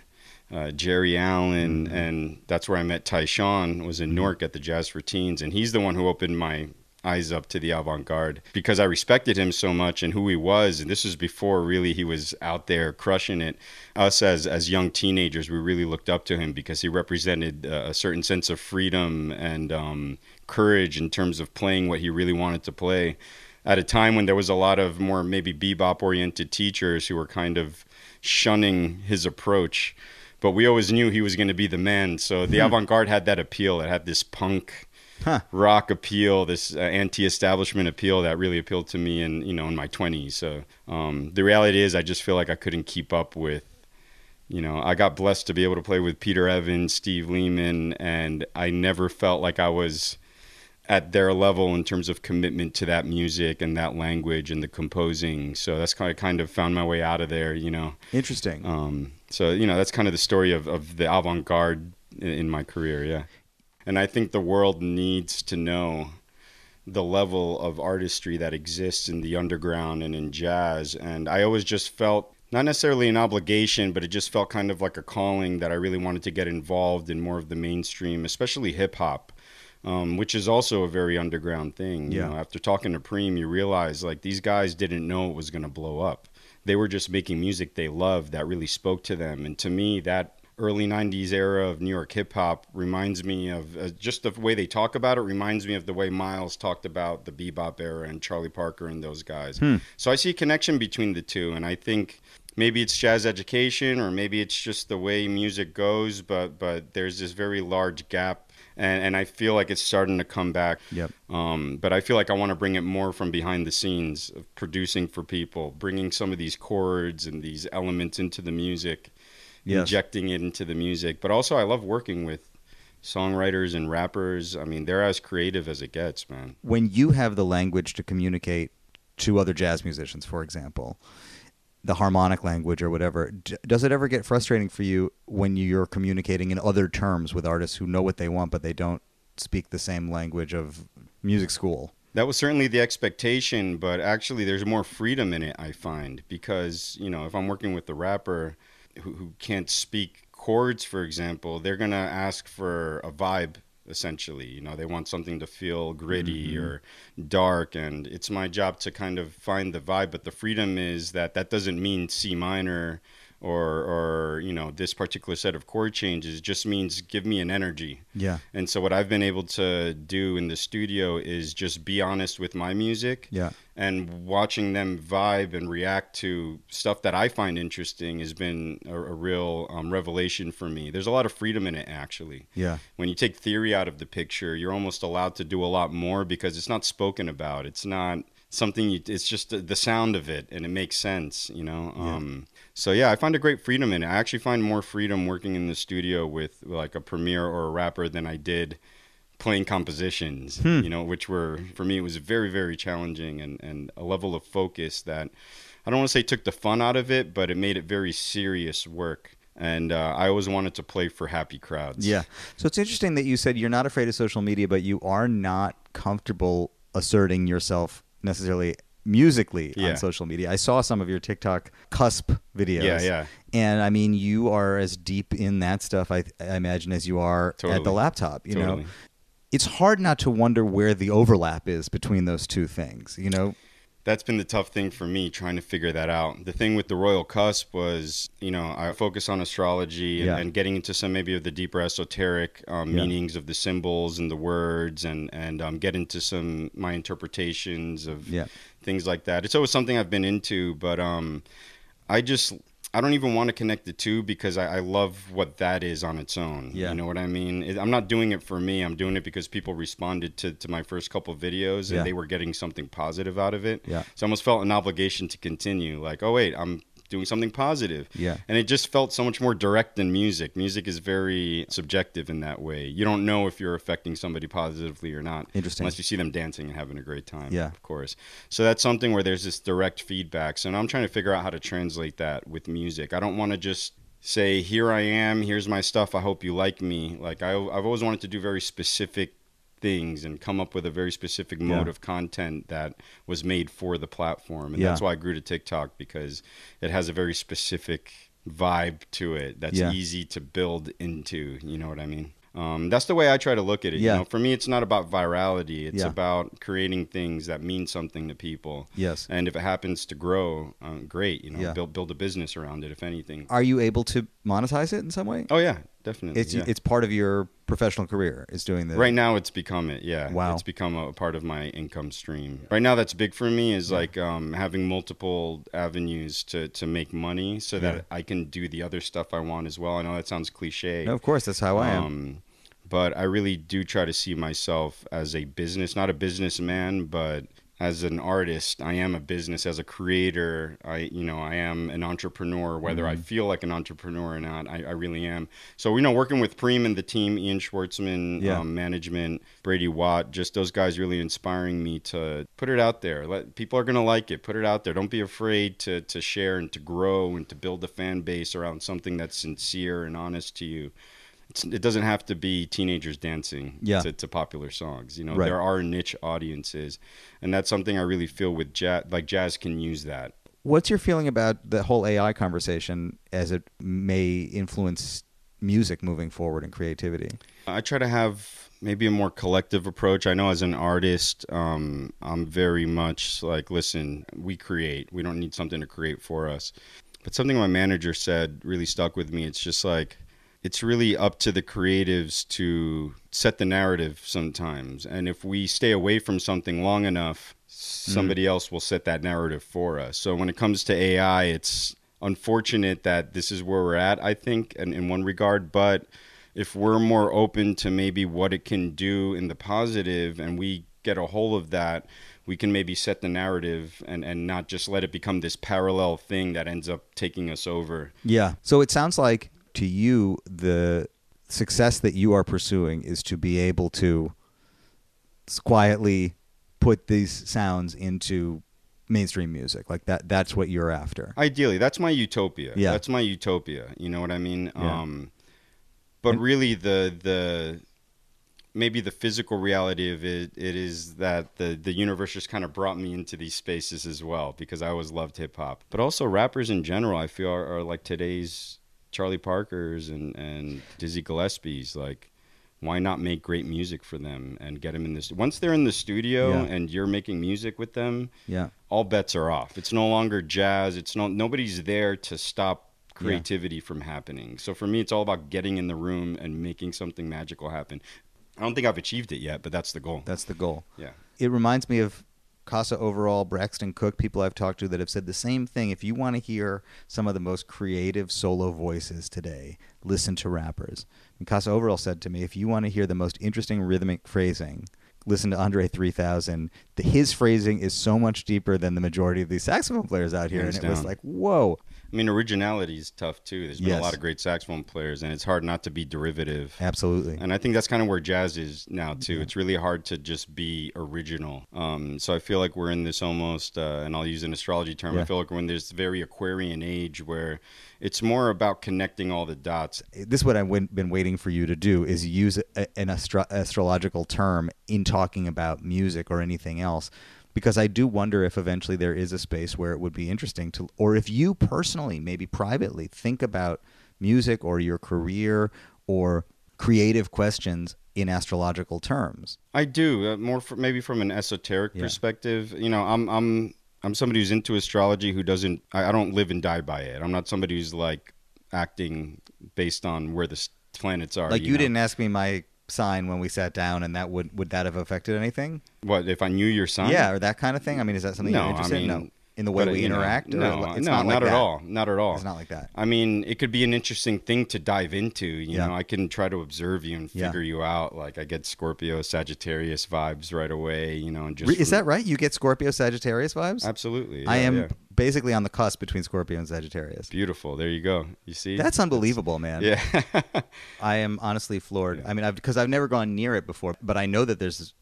uh, Jerry Allen, mm-hmm. and that's where I met Tyshawn. Was in Newark at the Jazz for Teens, and he's the one who opened my eyes up to the avant-garde, because I respected him so much and who he was. And this was before really he was out there crushing it. Us as as young teenagers, we really looked up to him because he represented a certain sense of freedom and um, courage in terms of playing what he really wanted to play, at a time when there was a lot of more maybe bebop-oriented teachers who were kind of shunning his approach. But we always knew he was going to be the man. So the avant-garde had that appeal. It had this punk Huh. rock appeal, this uh, anti-establishment appeal that really appealed to me in, you know, in my twenties. So um, the reality is I just feel like I couldn't keep up with, you know, I got blessed to be able to play with Peter Evans, Steve Lehman, and I never felt like I was at their level in terms of commitment to that music and that language and the composing. So that's kind of kind of found my way out of there, you know. Interesting. Um, so, you know, that's kind of the story of, of the avant-garde in, in my career, yeah. And I think the world needs to know the level of artistry that exists in the underground and in jazz. And I always just felt, not necessarily an obligation, but it just felt kind of like a calling that I really wanted to get involved in more of the mainstream, especially hip hop, um, which is also a very underground thing. Yeah. You know, after talking to Preem, you realize like these guys didn't know it was going to blow up. They were just making music they loved that really spoke to them. And to me, that early nineties era of New York hip hop reminds me of uh, just the way they talk about it reminds me of the way Miles talked about the bebop era and Charlie Parker and those guys. Hmm. So I see a connection between the two, and I think maybe it's jazz education or maybe it's just the way music goes, but but there's this very large gap, and, and I feel like it's starting to come back. Yep. Um, but I feel like I want to bring it more from behind the scenes of producing for people, bringing some of these chords and these elements into the music. Yes. Injecting it into the music. But also I love working with songwriters and rappers. I mean, they're as creative as it gets, man. When you have the language to communicate to other jazz musicians, for example, the harmonic language or whatever, d- does it ever get frustrating for you when you're communicating in other terms with artists who know what they want but they don't speak the same language of music school? That was certainly the expectation, but actually there's more freedom in it, I find, because, you know, if I'm working with the rapper who can't speak chords, for example, they're going to ask for a vibe, essentially. You know, they want something to feel gritty mm-hmm. or dark, and it's my job to kind of find the vibe. But the freedom is that that doesn't mean C minor or, or you know, this particular set of chord changes. It just means give me an energy. Yeah. And so what I've been able to do in the studio is just be honest with my music. Yeah. And watching them vibe and react to stuff that I find interesting has been a, a real um, revelation for me. There's a lot of freedom in it, actually. Yeah. When you take theory out of the picture, you're almost allowed to do a lot more because it's not spoken about. It's not something, you, it's just the, the sound of it, and it makes sense, you know? Um, yeah. So, yeah, I find a great freedom in it. I actually find more freedom working in the studio with like a Premier or a rapper than I did playing compositions, hmm. you know, which were, for me, it was very, very challenging, and, and a level of focus that I don't want to say took the fun out of it, but it made it very serious work. And uh, I always wanted to play for happy crowds. Yeah. So it's interesting that you said you're not afraid of social media, but you are not comfortable asserting yourself necessarily musically yeah. on social media. I saw some of your TikTok cusp videos. Yeah, yeah. And I mean, you are as deep in that stuff, I, I imagine, as you are totally. at the laptop, you totally. know. It's hard not to wonder where the overlap is between those two things, you know? That's been the tough thing for me, trying to figure that out. The thing with the Royal Cusp was, you know, I focus on astrology and, yeah. and getting into some maybe of the deeper esoteric um, yeah. meanings of the symbols and the words, and, and um, get into some my interpretations of yeah. things like that. It's always something I've been into, but um, I just... I don't even want to connect the two, because I, I love what that is on its own. Yeah. You know what I mean? It, I'm not doing it for me. I'm doing it because people responded to, to my first couple of videos, and yeah. they were getting something positive out of it. Yeah. So I almost felt an obligation to continue. Like, oh, wait, I'm doing something positive. Yeah. And it just felt so much more direct than music. Music is very subjective in that way. You don't know if you're affecting somebody positively or not. Interesting. Unless you see them dancing and having a great time. Yeah. Of course. So that's something where there's this direct feedback. So now I'm trying to figure out how to translate that with music. I don't want to just say, here I am, here's my stuff, I hope you like me. Like I, I've always wanted to do very specific things and come up with a very specific mode yeah. of content that was made for the platform. And yeah. that's why I grew to TikTok, because it has a very specific vibe to it that's yeah. easy to build into, you know what I mean? Um, that's the way I try to look at it. Yeah. You know, for me, it's not about virality. It's yeah. about creating things that mean something to people. Yes. And if it happens to grow, um, great, you know, yeah. build, build a business around it, if anything. Are you able to monetize it in some way? Oh yeah, definitely. It's, yeah. it's part of your professional career, is doing this. Right now it's become it. Yeah. Wow. It's become a part of my income stream. Yeah. Right now that's big for me, is yeah. like, um, having multiple avenues to, to make money, so yeah. that I can do the other stuff I want as well. I know that sounds cliche. No, of course, that's how I am. Um, But I really do try to see myself as a business, not a businessman, but as an artist. I am a business, as a creator. I, you know, I am an entrepreneur, whether mm-hmm. I feel like an entrepreneur or not, I, I really am. So, you know, working with Preem and the team, Ian Schwartzman, yeah. um, management, Brady Watt, just those guys really inspiring me to put it out there. Let, people are going to like it. Put it out there. Don't be afraid to, to share and to grow and to build a fan base around something that's sincere and honest to you. It doesn't have to be teenagers dancing yeah. to, to popular songs. You know, right. there are niche audiences, and that's something I really feel with jazz. Like jazz can use that. What's your feeling about the whole A I conversation as it may influence music moving forward and creativity? I try to have maybe a more collective approach. I know as an artist, um, I'm very much like, listen, we create. We don't need something to create for us. But something my manager said really stuck with me. It's just like, it's really up to the creatives to set the narrative sometimes. And if we stay away from something long enough, somebody mm. else will set that narrative for us. So when it comes to A I, it's unfortunate that this is where we're at, I think, and in one regard. But if we're more open to maybe what it can do in the positive, and we get a hold of that, we can maybe set the narrative and, and not just let it become this parallel thing that ends up taking us over. Yeah. So it sounds like, to you, the success that you are pursuing is to be able to quietly put these sounds into mainstream music. Like that, that's what you're after. Ideally, that's my utopia. Yeah. That's my utopia. You know what I mean? Yeah. Um, but really the, the, maybe the physical reality of it, it is that the, the universe just kind of brought me into these spaces as well, because I always loved hip hop, but also rappers in general, I feel are, are like today's Charlie Parker's and, and Dizzy Gillespie's. Like, why not make great music for them and get them in this? Once they're in the studio yeah. and you're making music with them, yeah, all bets are off. It's no longer jazz. It's no, nobody's there to stop creativity yeah. from happening. So for me, it's all about getting in the room and making something magical happen. I don't think I've achieved it yet, but that's the goal. That's the goal. Yeah. It reminds me of Casa Overall, Braxton Cook, people I've talked to that have said the same thing. If you want to hear some of the most creative solo voices today, listen to rappers. And Casa Overall said to me, if you want to hear the most interesting rhythmic phrasing, listen to Andre three thousand. The, his phrasing is so much deeper than the majority of these saxophone players out here. Hands and it down. Was like, whoa. I mean, originality is tough, too. There's been yes. a lot of great saxophone players, and it's hard not to be derivative. Absolutely. And I think that's kind of where jazz is now, too. Yeah. It's really hard to just be original. Um, so I feel like we're in this almost, uh, and I'll use an astrology term, yeah. I feel like we're in this very Aquarian age where it's more about connecting all the dots. This is what I've been waiting for you to do, is use a, an astro astrological term in talking about music or anything else. because I do wonder if eventually there is a space where it would be interesting to, or if you personally, maybe privately, think about music or your career or creative questions in astrological terms. I do, uh, more for, maybe from an esoteric yeah. perspective. You know, I'm I'm I'm somebody who's into astrology who doesn't, I, I don't live and die by it. I'm not somebody who's like acting based on where the planets are. Like you, you know? Didn't ask me my sign when we sat down, and that would would that have affected anything? What if I knew your sign? Yeah, or that kind of thing. I mean, is that something no, you're interested I mean, in? No. In the way but, we interact? Know, no, it's no, not, like not at that. all. Not at all. It's not like that. I mean, it could be an interesting thing to dive into. You yeah. know, I can try to observe you and figure yeah. you out. Like I get Scorpio, Sagittarius vibes right away, you know, and just... Is that right? You get Scorpio, Sagittarius vibes? Absolutely. Yeah, I am... Yeah. Basically on the cusp between Scorpio and Sagittarius. Beautiful. There you go. You see? That's unbelievable, man. Yeah. I am honestly floored. Yeah. I mean, I've, because I've never gone near it before, but I know that there's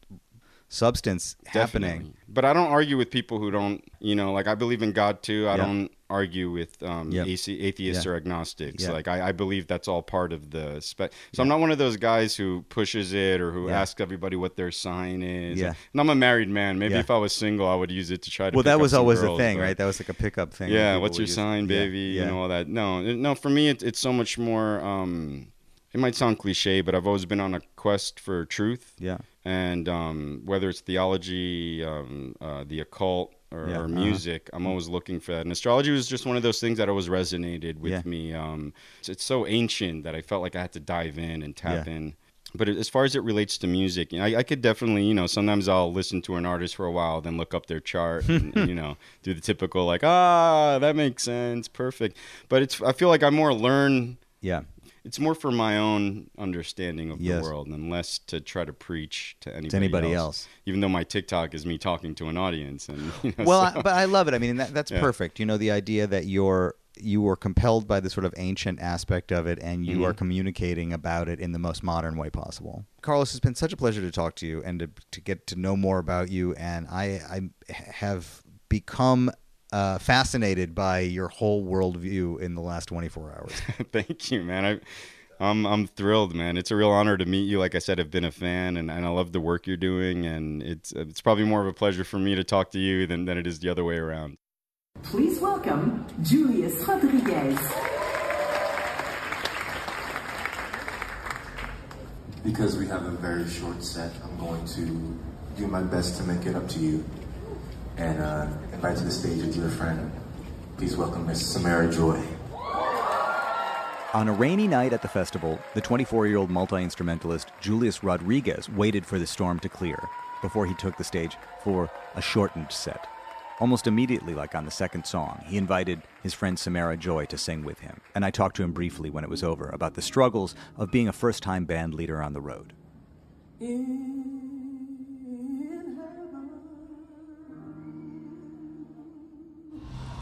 substance Definitely. happening. But I don't argue with people who don't, you know, like I believe in God too. I yeah. don't argue with um, yep. atheists yeah. or agnostics. Yeah. Like I, I believe that's all part of the spec. So yeah. I'm not one of those guys who pushes it or who yeah. asks everybody what their sign is. Yeah. And I'm a married man. Maybe yeah. if I was single, I would use it to try to. Well, pick that was up some always girls, the thing, but... right? That was like a pickup thing. Yeah. What's your sign, baby? Yeah. Yeah. And all that. No, no. For me, it, it's so much more. Um, it might sound cliche, but I've always been on a quest for truth. Yeah. And um, whether it's theology, um, uh, the occult. Or, yeah, or music, uh-huh. I'm always looking for that. And astrology was just one of those things that always resonated with yeah. me. Um, it's, it's so ancient that I felt like I had to dive in and tap yeah. in. But as far as it relates to music, you know, I, I could definitely, you know, sometimes I'll listen to an artist for a while, then look up their chart and, and, you know, do the typical like, ah, that makes sense, perfect. But it's, I feel like I more learn... Yeah. It's more for my own understanding of yes. the world and less to try to preach to anybody, to anybody else, else. Even though my TikTok is me talking to an audience. And, you know, well, so. I, but I love it. I mean, that, that's yeah. perfect. You know, the idea that you're you were compelled by the sort of ancient aspect of it and you mm-hmm. are communicating about it in the most modern way possible. Carlos, it's been such a pleasure to talk to you and to, to get to know more about you. And I, I have become... Uh, fascinated by your whole worldview in the last twenty-four hours. Thank you, man. I, I'm I'm thrilled, man. It's a real honor to meet you. Like I said, I've been a fan, and, and I love the work you're doing. And it's it's probably more of a pleasure for me to talk to you than than it is the other way around. Please welcome Julius Rodriguez. Because we have a very short set, I'm going to do my best to make it up to you. And uh, invite to the stage a dear friend. Please welcome Miss Samara Joy. On a rainy night at the festival, the twenty-four-year-old multi-instrumentalist Julius Rodriguez waited for the storm to clear before he took the stage for a shortened set. Almost immediately, like on the second song, he invited his friend Samara Joy to sing with him. And I talked to him briefly when it was over about the struggles of being a first-time band leader on the road. In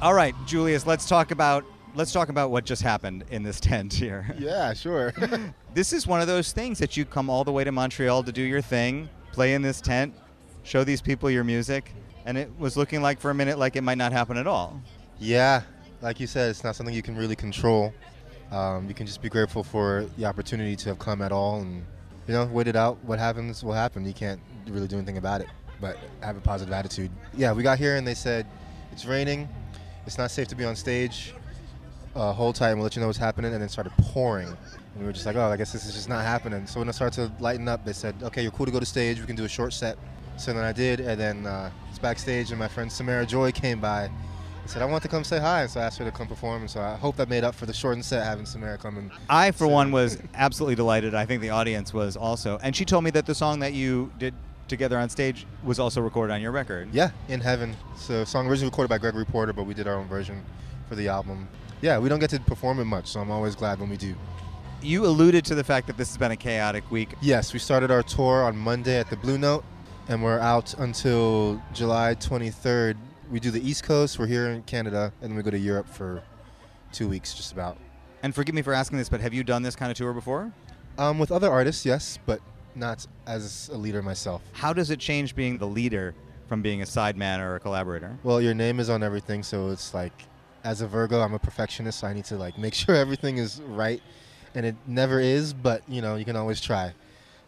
All right, Julius, let's talk about let's talk about what just happened in this tent here. Yeah, sure. This is one of those things that you come all the way to Montreal to do your thing, play in this tent, show these people your music, and it was looking like for a minute like it might not happen at all. Yeah, like you said, it's not something you can really control. Um, you can just be grateful for the opportunity to have come at all and, you know, wait it out. What happens will happen. You can't really do anything about it, but have a positive attitude. Yeah, we got here and they said, it's raining. It's not safe to be on stage. Uh, hold tight, we'll let you know what's happening. And then started pouring. And we were just like, oh, I guess this is just not happening. So when I started to lighten up, they said, okay, you're cool to go to stage. We can do a short set. So then I did. And then uh, it's backstage, and my friend Samara Joy came by and said, I want to come say hi. And so I asked her to come perform. And so I hope that made up for the shortened set, having Samara come in. I, for one, was absolutely delighted. I think the audience was also. And she told me that the song that you did together on stage was also recorded on your record. Yeah, In Heaven. So song originally recorded by Gregory Porter, but we did our own version for the album. Yeah, we don't get to perform it much, so I'm always glad when we do. You alluded to the fact that this has been a chaotic week. Yes, we started our tour on Monday at the Blue Note, and we're out until July twenty-third. We do the East Coast, we're here in Canada, and then we go to Europe for two weeks just about. And forgive me for asking this, but have you done this kind of tour before? Um, with other artists, yes, but not as a leader myself. How does it change being the leader from being a sideman or a collaborator? Well, your name is on everything, so it's like, as a Virgo, I'm a perfectionist, so I need to like make sure everything is right, and it never is, but you know, you can always try.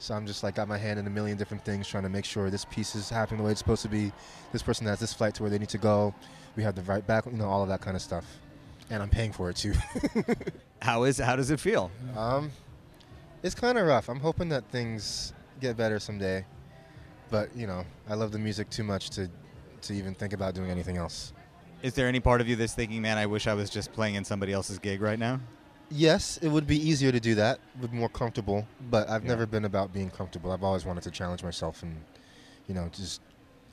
So I'm just like got my hand in a million different things, trying to make sure this piece is happening the way it's supposed to be. This person has this flight to where they need to go. We have the right back, you know, all of that kind of stuff. And I'm paying for it too. How is? How does it feel? Um, it's kind of rough. I'm hoping that things get better someday. But you know, I love the music too much to to even think about doing anything else. Is there any part of you that's thinking, man, I wish I was just playing in somebody else's gig right now? Yes, it would be easier to do that, would be more comfortable, but I've yeah. never been about being comfortable. I've always wanted to challenge myself and, you know, just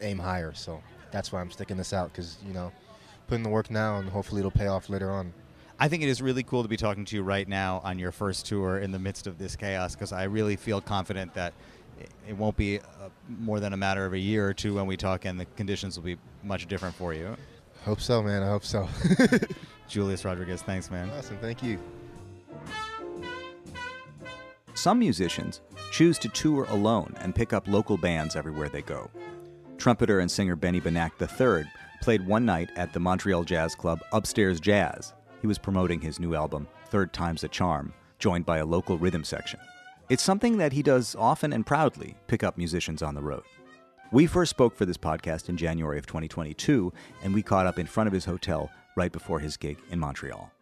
aim higher. So that's why I'm sticking this out, because, you know, putting the work now and hopefully it'll pay off later on. I think it is really cool to be talking to you right now on your first tour in the midst of this chaos, because I really feel confident that it won't be more than a matter of a year or two when we talk and the conditions will be much different for you. Hope so, man. I hope so. Julius Rodriguez, thanks, man. Awesome. Thank you. Some musicians choose to tour alone and pick up local bands everywhere they go. Trumpeter and singer Benny Benack the third played one night at the Montreal Jazz Club Upstairs Jazz. He was promoting his new album, Third Time's a Charm, joined by a local rhythm section. It's something that he does often and proudly, pick up musicians on the road. We first spoke for this podcast in January of twenty twenty-two, and we caught up in front of his hotel right before his gig in Montreal.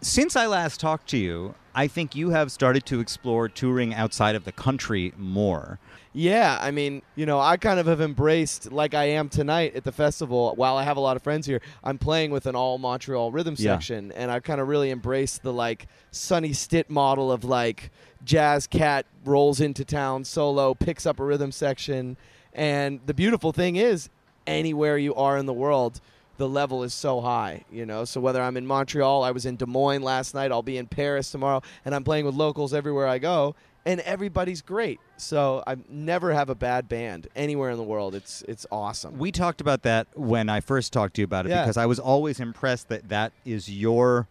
Since I last talked to you, I think you have started to explore touring outside of the country more. Yeah, I mean, you know, I kind of have embraced, like I am tonight at the festival, while I have a lot of friends here, I'm playing with an all Montreal rhythm yeah. section, and I kind of really embraced the, like, Sonny Stitt model of, like, Jazz Cat rolls into town solo, picks up a rhythm section, and the beautiful thing is, anywhere you are in the world, the level is so high, you know. So whether I'm in Montreal, I was in Des Moines last night, I'll be in Paris tomorrow, and I'm playing with locals everywhere I go, and everybody's great. So I never have a bad band anywhere in the world. It's it's awesome. We talked about that when I first talked to you about it, yeah. because I was always impressed that that is your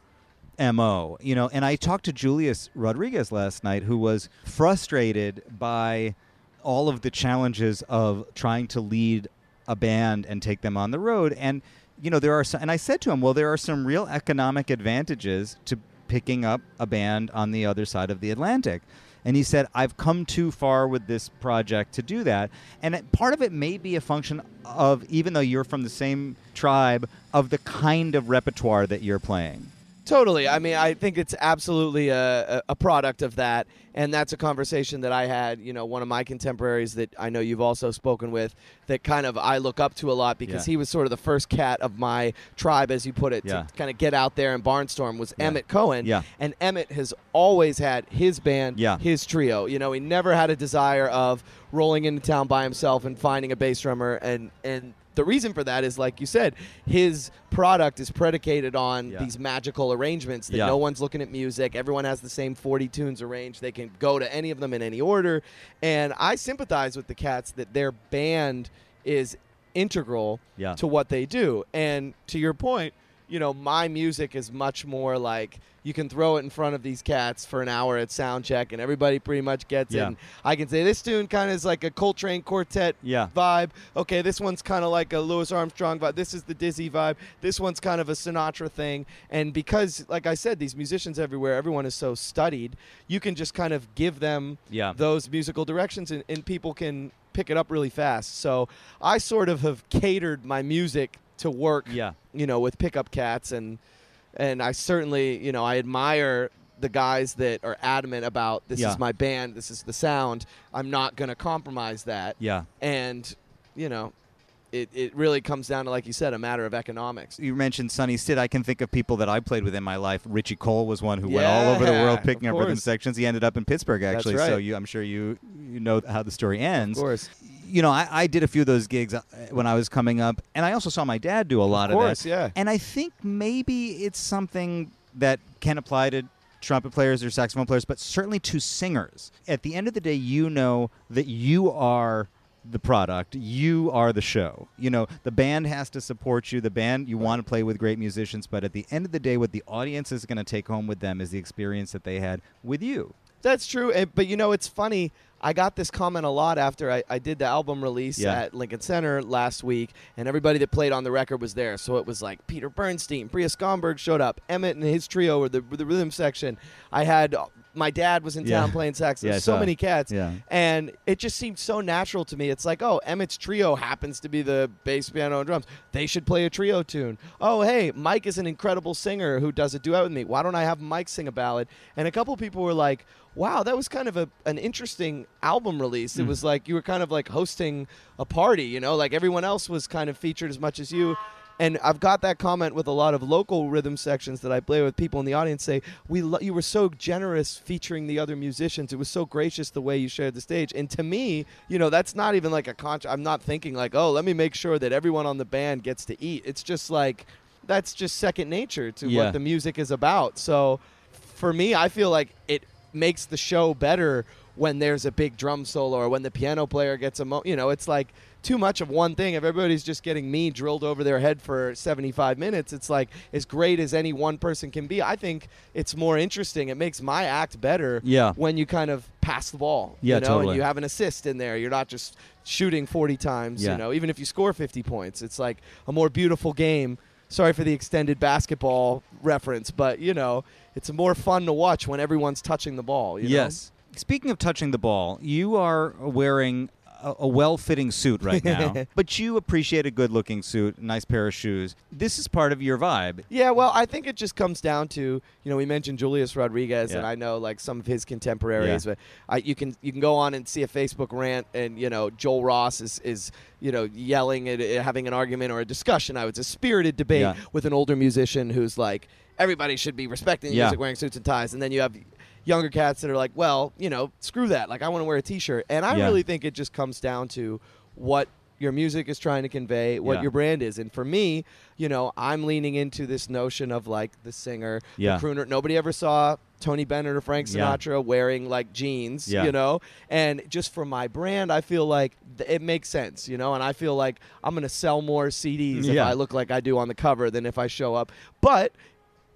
M O, you know. And I talked to Julius Rodriguez last night, who was frustrated by all of the challenges of trying to lead a band and take them on the road. And you know, there are some, and I said to him, well, there are some real economic advantages to picking up a band on the other side of the Atlantic. And he said, I've come too far with this project to do that. And part of it may be a function of, even though you're from the same tribe, of the kind of repertoire that you're playing. Totally. I mean, I think it's absolutely a, a product of that. And that's a conversation that I had, you know, one of my contemporaries that I know you've also spoken with, that kind of I look up to a lot, because yeah. he was sort of the first cat of my tribe, as you put it, yeah. to kind of get out there and barnstorm, was yeah. Emmett Cohen. Yeah. And Emmett has always had his band, yeah. his trio. You know, he never had a desire of rolling into town by himself and finding a bass drummer and and. The reason for that is, like you said, his product is predicated on yeah. these magical arrangements that yeah. no one's looking at music. Everyone has the same forty tunes arranged. They can go to any of them in any order. And I sympathize with the cats that their band is integral yeah. to what they do. And to your point, you know, my music is much more like you can throw it in front of these cats for an hour at sound check, and everybody pretty much gets yeah. it. And I can say this tune kind of is like a Coltrane Quartet yeah. vibe. Okay, this one's kind of like a Louis Armstrong vibe. This is the Dizzy vibe. This one's kind of a Sinatra thing. And because, like I said, these musicians everywhere, everyone is so studied, you can just kind of give them yeah. those musical directions, and, and people can pick it up really fast. So I sort of have catered my music to work, yeah. you know, with pickup cats, and and I certainly, you know, I admire the guys that are adamant about this yeah. is my band, this is the sound, I'm not going to compromise that. Yeah. And, you know, it, it really comes down to, like you said, a matter of economics. You mentioned Sonny Stitt. I can think of people that I played with in my life. Richie Cole was one who yeah, went all over the world picking up rhythm sections. He ended up in Pittsburgh, actually. That's right. So you, I'm sure you, you know how the story ends. Of course. You know, I, I did a few of those gigs when I was coming up, and I also saw my dad do a lot of, of course, that. Yeah. And I think maybe it's something that can apply to trumpet players or saxophone players, but certainly to singers. At the end of the day, you know that you are the product. You are the show. You know, the band has to support you. The band, you want to play with great musicians, but at the end of the day, what the audience is going to take home with them is the experience that they had with you. That's true, but you know, it's funny. I got this comment a lot after I, I did the album release yeah. at Lincoln Center last week, and everybody that played on the record was there. So it was like Peter Bernstein, Priya Skomberg showed up, Emmett and his trio were the, the rhythm section. I had my dad was in yeah. town playing sax. There's yeah, so many cats. Yeah. And it just seemed so natural to me. It's like, oh, Emmett's trio happens to be the bass, piano, and drums. They should play a trio tune. Oh, hey, Mike is an incredible singer who does a duet with me. Why don't I have Mike sing a ballad? And a couple people were like, wow, that was kind of a, an interesting album release. It mm. was like you were kind of like hosting a party, you know, like everyone else was kind of featured as much as you. And I've got that comment with a lot of local rhythm sections that I play with. People in the audience say, "We, lo- you were so generous featuring the other musicians. It was so gracious the way you shared the stage." And to me, you know, that's not even like a conscious. I'm not thinking like, oh, let me make sure that everyone on the band gets to eat. It's just like, that's just second nature to yeah. what the music is about. So for me, I feel like it makes the show better when there's a big drum solo or when the piano player gets a, mo- you know, it's like, too much of one thing. If everybody's just getting me drilled over their head for seventy-five minutes, it's like as great as any one person can be. I think it's more interesting. It makes my act better yeah. when you kind of pass the ball. Yeah, you know, totally. And you have an assist in there. You're not just shooting forty times, yeah. you know, even if you score fifty points. It's like a more beautiful game. Sorry for the extended basketball reference, but, you know, it's more fun to watch when everyone's touching the ball. You yes. know? Speaking of touching the ball, you are wearing a well-fitting suit right now, but you appreciate a good-looking suit, nice pair of shoes. This is part of your vibe. Yeah, well, I think it just comes down to, you know, we mentioned Julius Rodriguez, yeah. and I know, like, some of his contemporaries, yeah. but I, you can you can go on and see a Facebook rant, and, you know, Joel Ross is, is you know, yelling at, at having an argument or a discussion. I would say a spirited debate yeah. with an older musician who's like, everybody should be respecting yeah. music, wearing suits and ties, and then you have younger cats that are like, well, you know, screw that. Like, I want to wear a T-shirt. And I yeah. really think it just comes down to what your music is trying to convey, what yeah. your brand is. And for me, you know, I'm leaning into this notion of, like, the singer, yeah. the crooner. Nobody ever saw Tony Bennett or Frank Sinatra yeah. wearing, like, jeans, yeah. you know? And just for my brand, I feel like th- it makes sense, you know? And I feel like I'm going to sell more C Ds yeah. if I look like I do on the cover than if I show up. But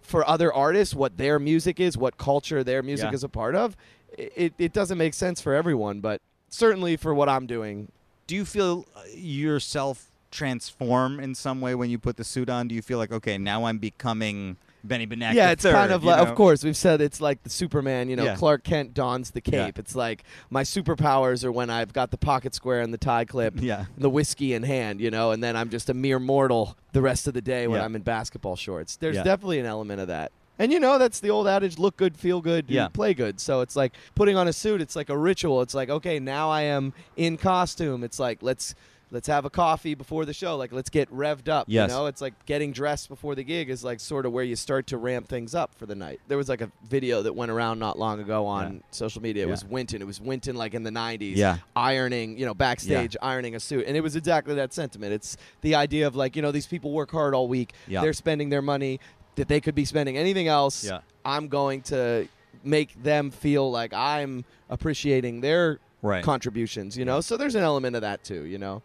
for other artists, what their music is, what culture their music yeah. is a part of, it, it doesn't make sense for everyone, but certainly for what I'm doing. Do you feel yourself transform in some way when you put the suit on? Do you feel like, okay, now I'm becoming Benny Benack yeah, the it's third, kind of like, know? Of course, we've said it's like the Superman, you know, yeah. Clark Kent dons the cape. Yeah. It's like my superpowers are when I've got the pocket square and the tie clip, yeah. the whiskey in hand, you know, and then I'm just a mere mortal the rest of the day when yeah. I'm in basketball shorts. There's yeah. definitely an element of that. And, you know, that's the old adage, look good, feel good, yeah. play good. So it's like putting on a suit, it's like a ritual. It's like, okay, now I am in costume. It's like, let's Let's have a coffee before the show. Like, let's get revved up. Yes. You know, it's like getting dressed before the gig is like sort of where you start to ramp things up for the night. There was like a video that went around not long ago on yeah. social media. It yeah. was Winton. It was Winton like in the nineties, yeah. ironing, you know, backstage, yeah. ironing a suit. And it was exactly that sentiment. It's the idea of like, you know, these people work hard all week. Yeah. They're spending their money that they could be spending anything else. Yeah. I'm going to make them feel like I'm appreciating their right. contributions, you know? So there's an element of that too, you know?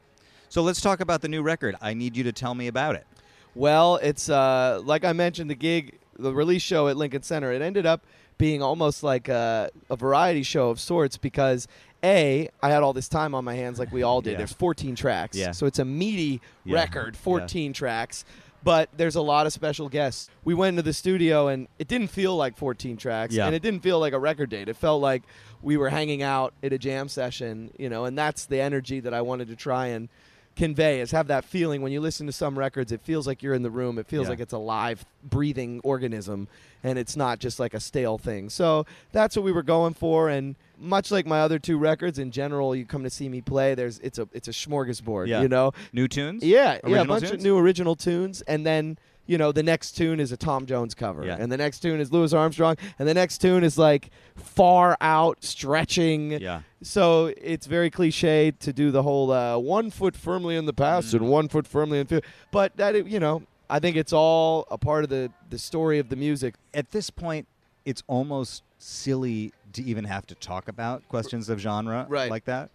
So let's talk about the new record. I need you to tell me about it. Well, it's, uh, like I mentioned, the gig, the release show at Lincoln Center, it ended up being almost like a, a variety show of sorts because, A, I had all this time on my hands like we all did. Yeah. There's fourteen tracks. Yeah. So it's a meaty yeah. record, fourteen yeah. tracks. But there's a lot of special guests. We went into the studio, and it didn't feel like fourteen tracks, yeah. and it didn't feel like a record date. It felt like we were hanging out at a jam session, you know, and that's the energy that I wanted to try and convey is have that feeling. When you listen to some records, it feels like you're in the room. It feels yeah. like it's a live, breathing organism, and it's not just like a stale thing. So that's what we were going for, and much like my other two records, in general, you come to see me play. There's it's a it's a smorgasbord, yeah. you know. New tunes, yeah, original yeah, a bunch tunes? of new original tunes, and then you know the next tune is a Tom Jones cover, yeah. and the next tune is Louis Armstrong, and the next tune is like far out stretching. Yeah. So it's very cliche to do the whole uh, one foot firmly in the past mm. and one foot firmly in field, but that you know I think it's all a part of the the story of the music. At this point, it's almost silly to even have to talk about questions of genre right. like that.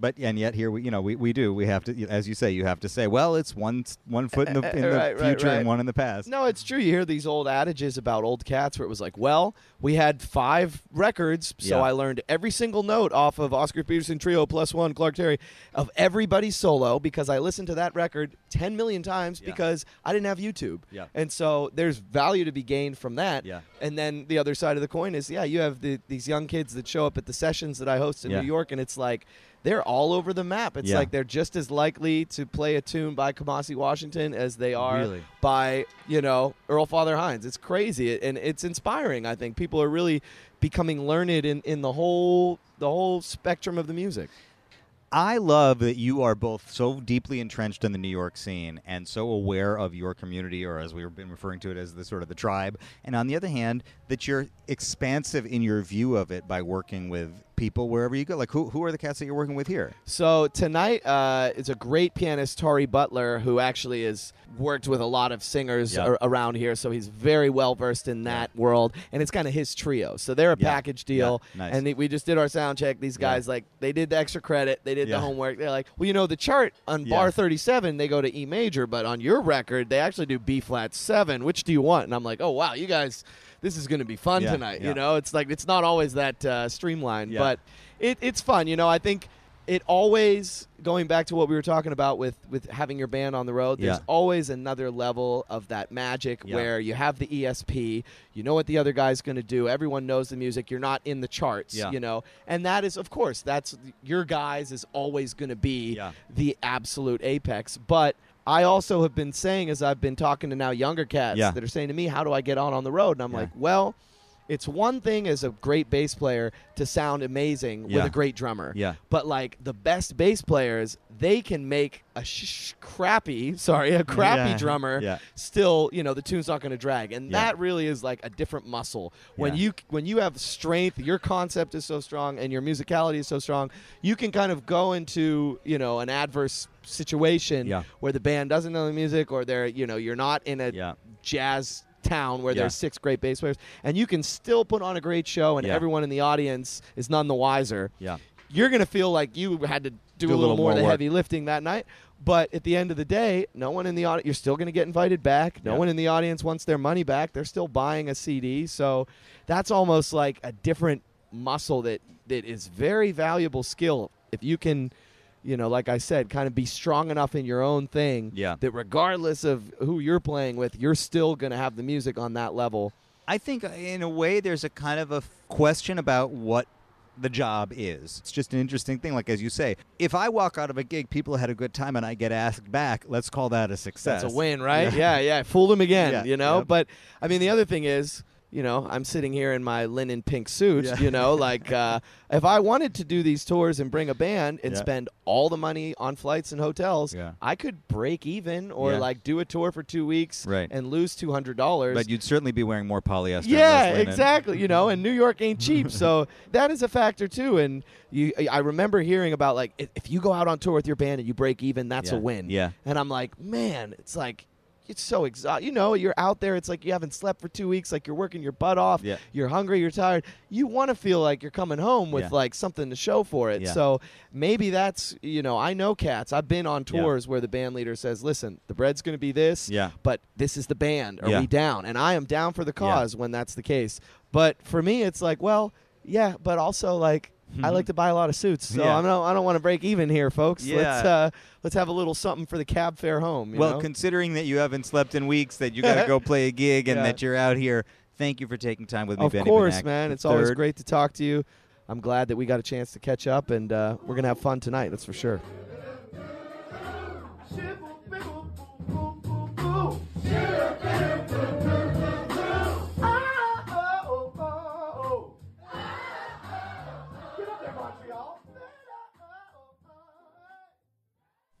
But and yet here we, you know, we, we do. We have to, as you say, you have to say, well, it's one one foot in the, in the right, future right, right. and one in the past. No, it's true. You hear these old adages about old cats where it was like, well, we had five records, so yeah. I learned every single note off of Oscar Peterson Trio Plus One, Clark Terry, of everybody's solo because I listened to that record ten million times yeah. because I didn't have YouTube. Yeah. And so there's value to be gained from that. Yeah. And then the other side of the coin is, yeah, you have the, these young kids that show up at the sessions that I host in yeah. New York, and it's like, they're all over the map. It's yeah. like they're just as likely to play a tune by Kamasi Washington as they are really? by, you know, Earl Father Hines. It's crazy, it, and it's inspiring, I think. People are really becoming learned in, in the whole the whole spectrum of the music. I love that you are both so deeply entrenched in the New York scene and so aware of your community, or as we've been referring to it as the sort of the tribe, and on the other hand, that you're expansive in your view of it by working with people wherever you go. Like, who who are the cats that you're working with here? So tonight uh, is a great pianist, Tori Butler, who actually has worked with a lot of singers yep. ar- around here, so he's very well-versed in that yep. world, and it's kind of his trio. So they're a yep. package deal, yep. nice. and th- we just did our sound check. These guys, yep. like, they did the extra credit. They did yep. the homework. They're like, well, you know, the chart on yep. bar thirty-seven, they go to E major, but on your record, they actually do B flat seven. Which do you want? And I'm like, oh, wow, you guys... This is going to be fun yeah, tonight, yeah. you know? It's like it's not always that uh, streamlined, yeah. but it, it's fun. You know, I think it always, going back to what we were talking about with, with having your band on the road, yeah. there's always another level of that magic yeah. where you have the E S P, you know what the other guy's going to do, everyone knows the music, you're not in the charts, yeah. you know? And that is, of course, that's your guys is always going to be yeah. the absolute apex, but... I also have been saying, as I've been talking to now younger cats yeah. that are saying to me, how do I get on on the road? And I'm yeah. like, well, it's one thing as a great bass player to sound amazing yeah. with a great drummer. Yeah. But, like, the best bass players, they can make a sh- crappy, sorry, a crappy yeah. drummer yeah. still, you know, the tune's not going to drag. And yeah. that really is, like, a different muscle. When yeah. you when you have strength, your concept is so strong and your musicality is so strong, you can kind of go into, you know, an adverse situation yeah. where the band doesn't know the music, or they're, you know, you're not in a yeah. jazz town where yeah. there's six great bass players, and you can still put on a great show, and yeah. everyone in the audience is none the wiser. Yeah, you're gonna feel like you had to do, do a little, little more of the work. heavy lifting that night, but at the end of the day, no one in the audience, you're still gonna get invited back. No yeah. one in the audience wants their money back. They're still buying a C D, so that's almost like a different muscle that that is very valuable skill if you can. You know, like I said, kind of be strong enough in your own thing yeah. that regardless of who you're playing with, you're still going to have the music on that level. I think in a way there's a kind of a question about what the job is. It's just an interesting thing. Like, as you say, if I walk out of a gig, people had a good time, and I get asked back, let's call that a success. That's a win, right? Yeah, yeah. yeah. Fool them again, yeah, you know? Yeah. But, I mean, the other thing is... You know, I'm sitting here in my linen pink suit, yeah. you know, like uh, if I wanted to do these tours and bring a band and yeah. spend all the money on flights and hotels, yeah. I could break even or yeah. like do a tour for two weeks right. and lose two hundred dollars. But you'd certainly be wearing more polyester. Yeah, exactly. You know, and New York ain't cheap. So that is a factor, too. And you, I remember hearing about like if you go out on tour with your band and you break even, that's yeah. a win. Yeah. And I'm like, man, it's like. It's so exhausting. You know, you're out there. It's like you haven't slept for two weeks. Like you're working your butt off. Yeah. You're hungry. You're tired. You want to feel like you're coming home with yeah. like something to show for it. Yeah. So maybe that's, you know, I know cats. I've been on tours yeah. where the band leader says, listen, the bread's going to be this, yeah. but this is the band. Are yeah. we down? And I am down for the cause yeah. when that's the case. But for me, it's like, well, yeah, but also like, I like to buy a lot of suits, so yeah. I don't. I don't want to break even here, folks. Yeah. Let's uh, let's have a little something for the cab fare home. You well, know? Considering that you haven't slept in weeks, that you got to go play a gig, and yeah. that you're out here, thank you for taking time with me. Of Benny course, Benac, man. It's third. Always great to talk to you. I'm glad that we got a chance to catch up, and uh, we're gonna have fun tonight. That's for sure.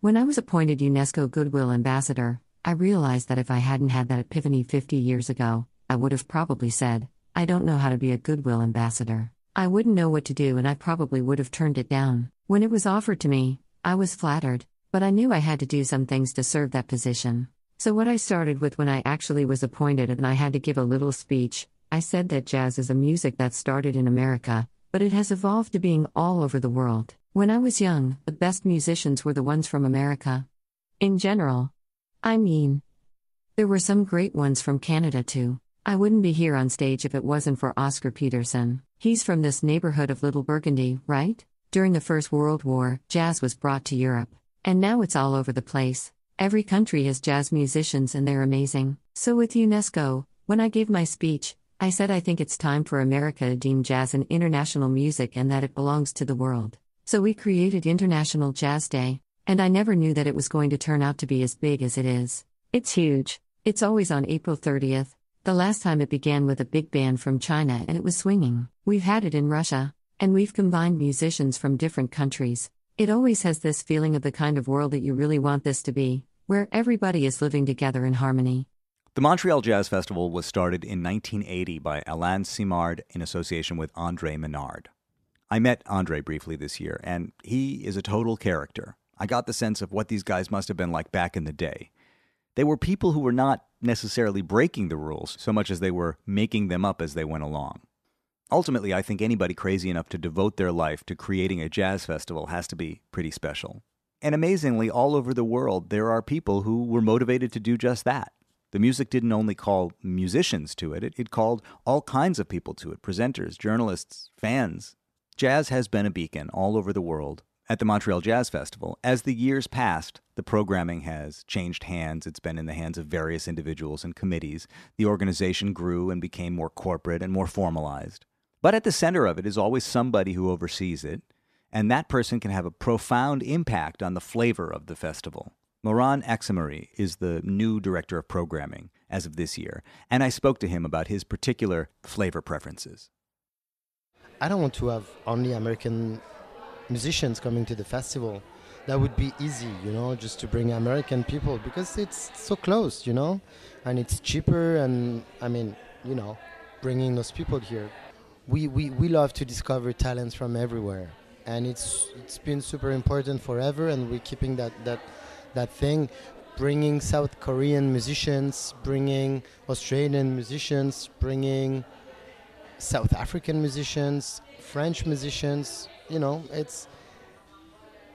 When I was appointed UNESCO Goodwill Ambassador, I realized that if I hadn't had that epiphany fifty years ago, I would have probably said, I don't know how to be a Goodwill Ambassador. I wouldn't know what to do, and I probably would have turned it down. When it was offered to me, I was flattered, but I knew I had to do some things to serve that position. So what I started with when I actually was appointed and I had to give a little speech, I said that jazz is a music that started in America, but it has evolved to being all over the world. When I was young, the best musicians were the ones from America. In general. I mean, there were some great ones from Canada too. I wouldn't be here on stage if it wasn't for Oscar Peterson. He's from this neighborhood of Little Burgundy, right? During the First World War, jazz was brought to Europe. And now it's all over the place. Every country has jazz musicians and they're amazing. So with UNESCO, when I gave my speech, I said I think it's time for America to deem jazz an international music and that it belongs to the world. So we created International Jazz Day, and I never knew that it was going to turn out to be as big as it is. It's huge. It's always on April thirtieth. The last time it began with a big band from China and it was swinging. We've had it in Russia, and we've combined musicians from different countries. It always has this feeling of the kind of world that you really want this to be, where everybody is living together in harmony. The Montreal Jazz Festival was started in nineteen eighty by Alain Simard in association with André Menard. I met André briefly this year, and he is a total character. I got the sense of what these guys must have been like back in the day. They were people who were not necessarily breaking the rules so much as they were making them up as they went along. Ultimately, I think anybody crazy enough to devote their life to creating a jazz festival has to be pretty special. And amazingly, all over the world, there are people who were motivated to do just that. The music didn't only call musicians to it, it, it called all kinds of people to it, presenters, journalists, fans. Jazz has been a beacon all over the world. At the Montreal Jazz Festival, as the years passed, the programming has changed hands. It's been in the hands of various individuals and committees. The organization grew and became more corporate and more formalized. But at the center of it is always somebody who oversees it, and that person can have a profound impact on the flavor of the festival. Moran Exumary is the new director of programming as of this year, and I spoke to him about his particular flavor preferences. I don't want to have only American musicians coming to the festival. That would be easy, you know, just to bring American people because it's so close, you know, and it's cheaper and, I mean, you know, bringing those people here. We, we, we love to discover talents from everywhere, and it's it's been super important forever, and we're keeping that... that that thing, bringing South Korean musicians, bringing Australian musicians, bringing South African musicians, French musicians, you know, it's,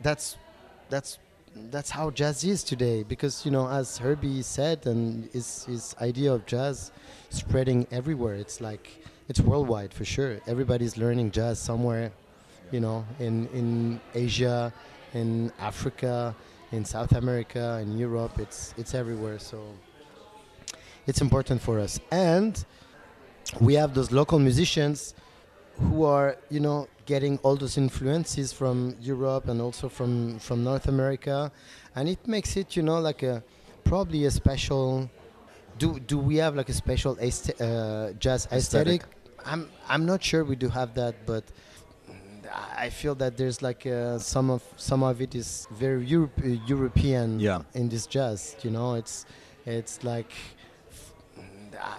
that's, that's, that's how jazz is today, because, you know, as Herbie said, and his, his idea of jazz spreading everywhere, it's like, it's worldwide for sure. Everybody's learning jazz somewhere, you know, in, in Asia, in Africa, in South America, in Europe, it's it's everywhere, so it's important for us. And we have those local musicians who are, you know, getting all those influences from Europe and also from, from North America, and it makes it, you know, like a probably a special. Do do we have like a special aste- uh, jazz aesthetic? aesthetic? I'm I'm not sure we do have that, but. I feel that there's like uh, some of some of it is very Europe, uh, European yeah. in this jazz. You know, it's it's like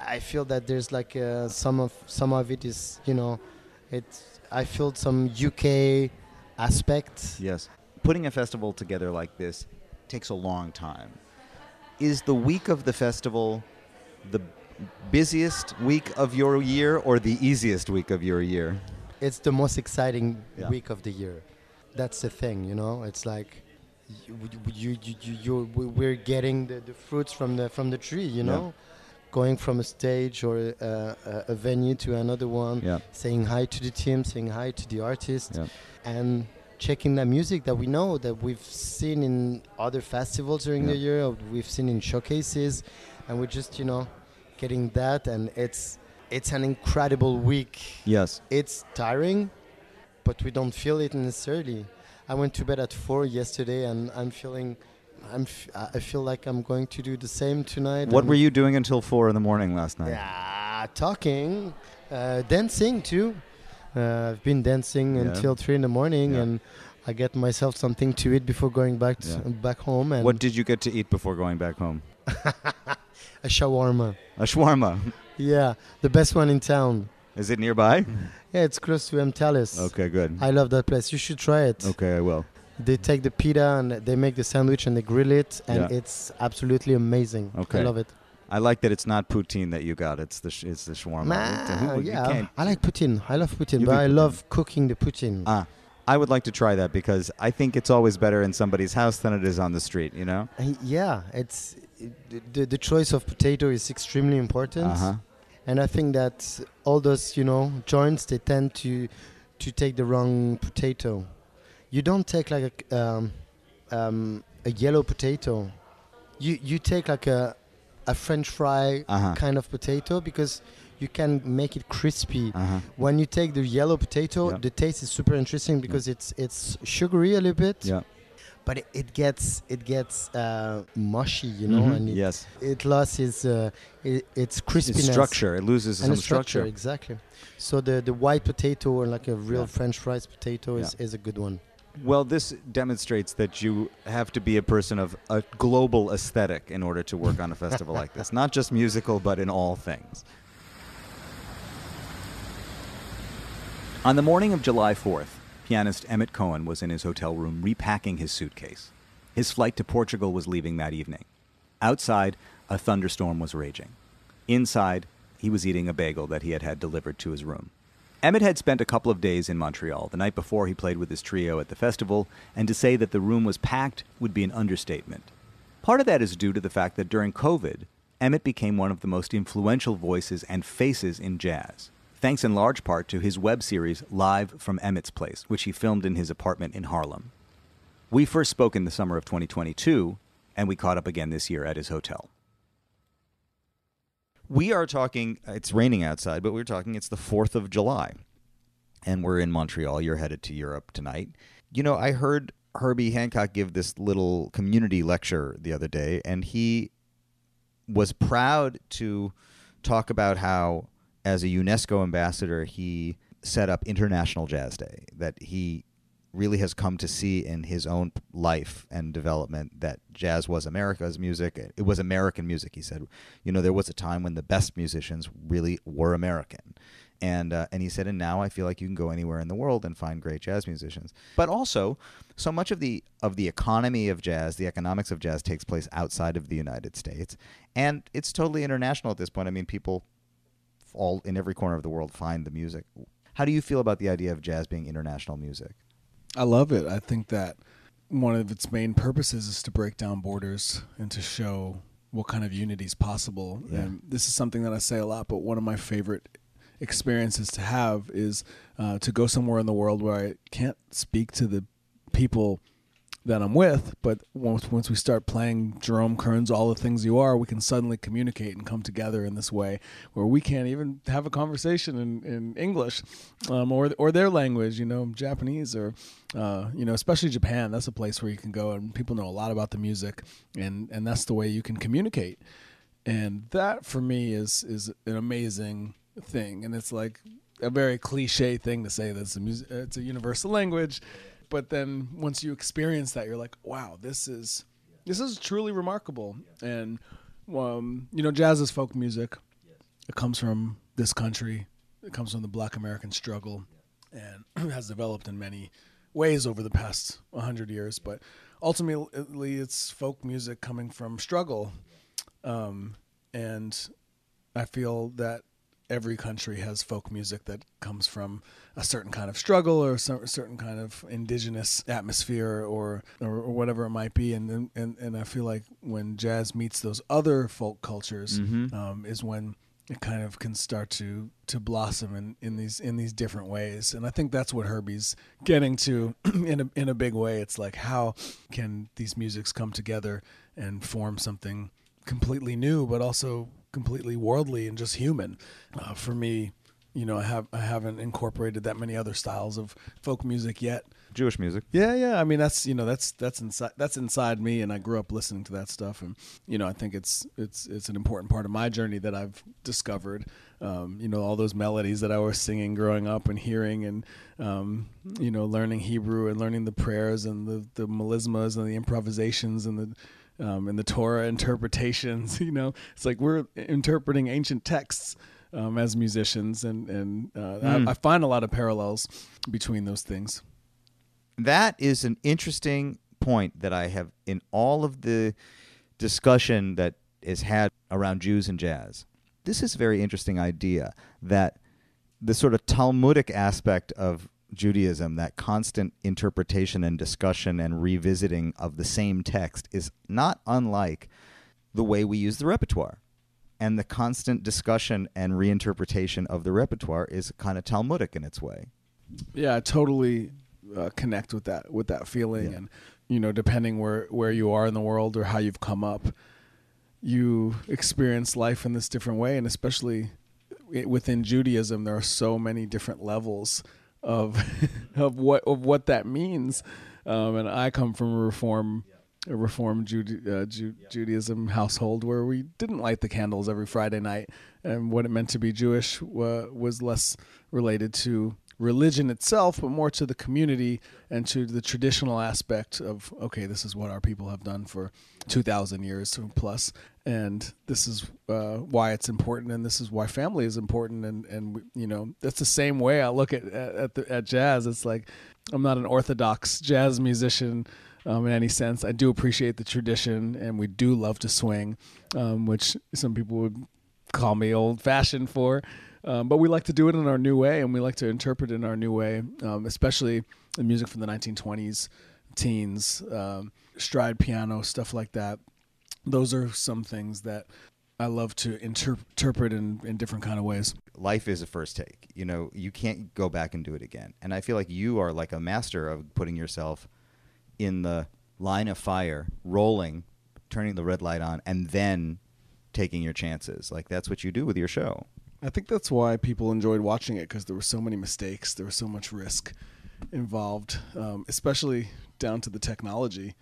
I feel that there's like uh, some of some of it is you know, it's I feel some U K aspect. Yes, putting a festival together like this takes a long time. Is the week of the festival the busiest week of your year or the easiest week of your year? It's the most exciting yeah. week of the year. That's the thing, you know. It's like you, you, you, you, you, we're getting the, the fruits from the from the tree, you know. Yeah. Going from a stage or a, a, a venue to another one, yeah. saying hi to the team, saying hi to the artist, yeah. and checking the music that we know, that we've seen in other festivals during yeah. the year, or we've seen in showcases, and we're just, you know, getting that, and it's... It's an incredible week. Yes. It's tiring, but we don't feel it necessarily. I went to bed at four yesterday, and I'm feeling, I'm, f- I feel like I'm going to do the same tonight. What were you doing until four in the morning last night? Yeah, talking, uh, dancing too. Uh, I've been dancing yeah. until three in the morning, yeah. and I get myself something to eat before going back to yeah. back home. And what did you get to eat before going back home? A shawarma. A shawarma. Yeah, the best one in town. Is it nearby? Yeah, it's close to M-Telus. Okay, good. I love that place. You should try it. Okay, I will. They take the pita and they make the sandwich and they grill it, and yeah. it's absolutely amazing. Okay. I love it. I like that it's not poutine that you got. It's the sh- it's the shawarma. Nah, who, yeah, I like poutine. I love poutine, you but I poutine. love cooking the poutine. Ah. I would like to try that, because I think it's always better in somebody's house than it is on the street, you know? Yeah, it's the, the choice of potato is extremely important. Uh-huh. And I think that all those, you know, joints, they tend to to take the wrong potato. You don't take like a, um, um, a yellow potato. You you take like a, a French fry uh-huh. kind of potato, because you can make it crispy. Uh-huh. When you take the yellow potato, yep. the taste is super interesting, because yep. it's it's sugary a little bit, yep. but it, it gets it gets uh, mushy, you know, mm-hmm. and it, yes. it loses uh, it, its crispiness. It's structure, it loses and some structure. structure. Exactly. So the, the white potato, or like a real yeah. French fries potato, yeah. is, is a good one. Well, this demonstrates that you have to be a person of a global aesthetic in order to work on a festival like this. Not just musical, but in all things. On the morning of July fourth, pianist Emmett Cohen was in his hotel room repacking his suitcase. His flight to Portugal was leaving that evening. Outside, a thunderstorm was raging. Inside, he was eating a bagel that he had had delivered to his room. Emmett had spent a couple of days in Montreal. The night before, he played with his trio at the festival, and to say that the room was packed would be an understatement. Part of that is due to the fact that during COVID, Emmett became one of the most influential voices and faces in jazz, thanks in large part to his web series Live from Emmett's Place, which he filmed in his apartment in Harlem. We first spoke in the summer of twenty twenty-two, and we caught up again this year at his hotel. We are talking, it's raining outside, but we're talking, it's the fourth of July, and we're in Montreal. You're headed to Europe tonight. You know, I heard Herbie Hancock give this little community lecture the other day, and he was proud to talk about how, as a UNESCO ambassador, he set up International Jazz Day, that he really has come to see in his own life and development that jazz was America's music. It was American music, he said. You know, there was a time when the best musicians really were American. And uh, and he said, and now I feel like you can go anywhere in the world and find great jazz musicians. But also, so much of the of the economy of jazz, the economics of jazz, takes place outside of the United States. And it's totally international at this point. I mean, people all in every corner of the world find the music. How do you feel about the idea of jazz being international music? I love it. I think that one of its main purposes is to break down borders and to show what kind of unity is possible. Yeah. And this is something that I say a lot, but one of my favorite experiences to have is uh, to go somewhere in the world where I can't speak to the people that I'm with, but once, once we start playing Jerome Kern's All the Things You Are, we can suddenly communicate and come together in this way where we can't even have a conversation in, in English um, or or their language, you know, Japanese or, uh, you know, especially Japan. That's a place where you can go and people know a lot about the music, and, and that's the way you can communicate. And that for me is is an amazing thing. And it's like a very cliche thing to say that it's a, mus- it's a universal language. But then once you experience that, you're like, wow, this is this is truly remarkable. And, um, you know, jazz is folk music. It comes from this country. It comes from the Black American struggle, and has developed in many ways over the past one hundred years. But ultimately, it's folk music coming from struggle. Um, and I feel that every country has folk music that comes from a certain kind of struggle or a certain kind of indigenous atmosphere or, or, or whatever it might be. And, and and I feel like when jazz meets those other folk cultures, mm-hmm. um, is when it kind of can start to, to blossom in, in these in these different ways. And I think that's what Herbie's getting to in a, in a big way. It's like, how can these musics come together and form something completely new, but also completely worldly and just human. Uh, for me, you know, I have I haven't incorporated that many other styles of folk music yet. Jewish music. Yeah, yeah. I mean, that's you know, that's that's inside that's inside me, and I grew up listening to that stuff. And you know, I think it's it's it's an important part of my journey that I've discovered. Um, you know, all those melodies that I was singing growing up and hearing, and um, you know, learning Hebrew and learning the prayers and the the melismas and the improvisations and the Um, and the Torah interpretations, you know, it's like we're interpreting ancient texts um, as musicians. And, and uh, mm. I, I find a lot of parallels between those things. That is an interesting point that I have in all of the discussion that is had around Jews and jazz. This is a very interesting idea, that the sort of Talmudic aspect of Judaism, that constant interpretation and discussion and revisiting of the same text is not unlike the way we use the repertoire. And the constant discussion and reinterpretation of the repertoire is kind of Talmudic in its way. Yeah, I totally uh, connect with that with that feeling. Yeah. And, you know, depending where, where you are in the world or how you've come up, you experience life in this different way. And especially within Judaism, there are so many different levels of of what of what that means. Um, and I come from a reform a reform Jude, uh, Ju- Judaism household where we didn't light the candles every Friday night, and what it meant to be Jewish uh, was less related to religion itself, but more to the community and to the traditional aspect of, okay, this is what our people have done for two thousand years plus, and this is uh, why it's important, and this is why family is important, and and we, you know, that's the same way I look at at, the, at jazz. It's like, I'm not an orthodox jazz musician um, in any sense. I do appreciate the tradition, and we do love to swing, um, which some people would call me old-fashioned for. Um, but we like to do it in our new way, and we like to interpret it in our new way, um, especially in music from the nineteen twenties, teens, um, stride piano, stuff like that. Those are some things that I love to inter- interpret in, in different kind of ways. Life is a first take. You know, you can't go back and do it again. And I feel like you are like a master of putting yourself in the line of fire, rolling, turning the red light on, and then taking your chances. Like, that's what you do with your show. I think that's why people enjoyed watching it, because there were so many mistakes. There was so much risk involved, um, especially down to the technology.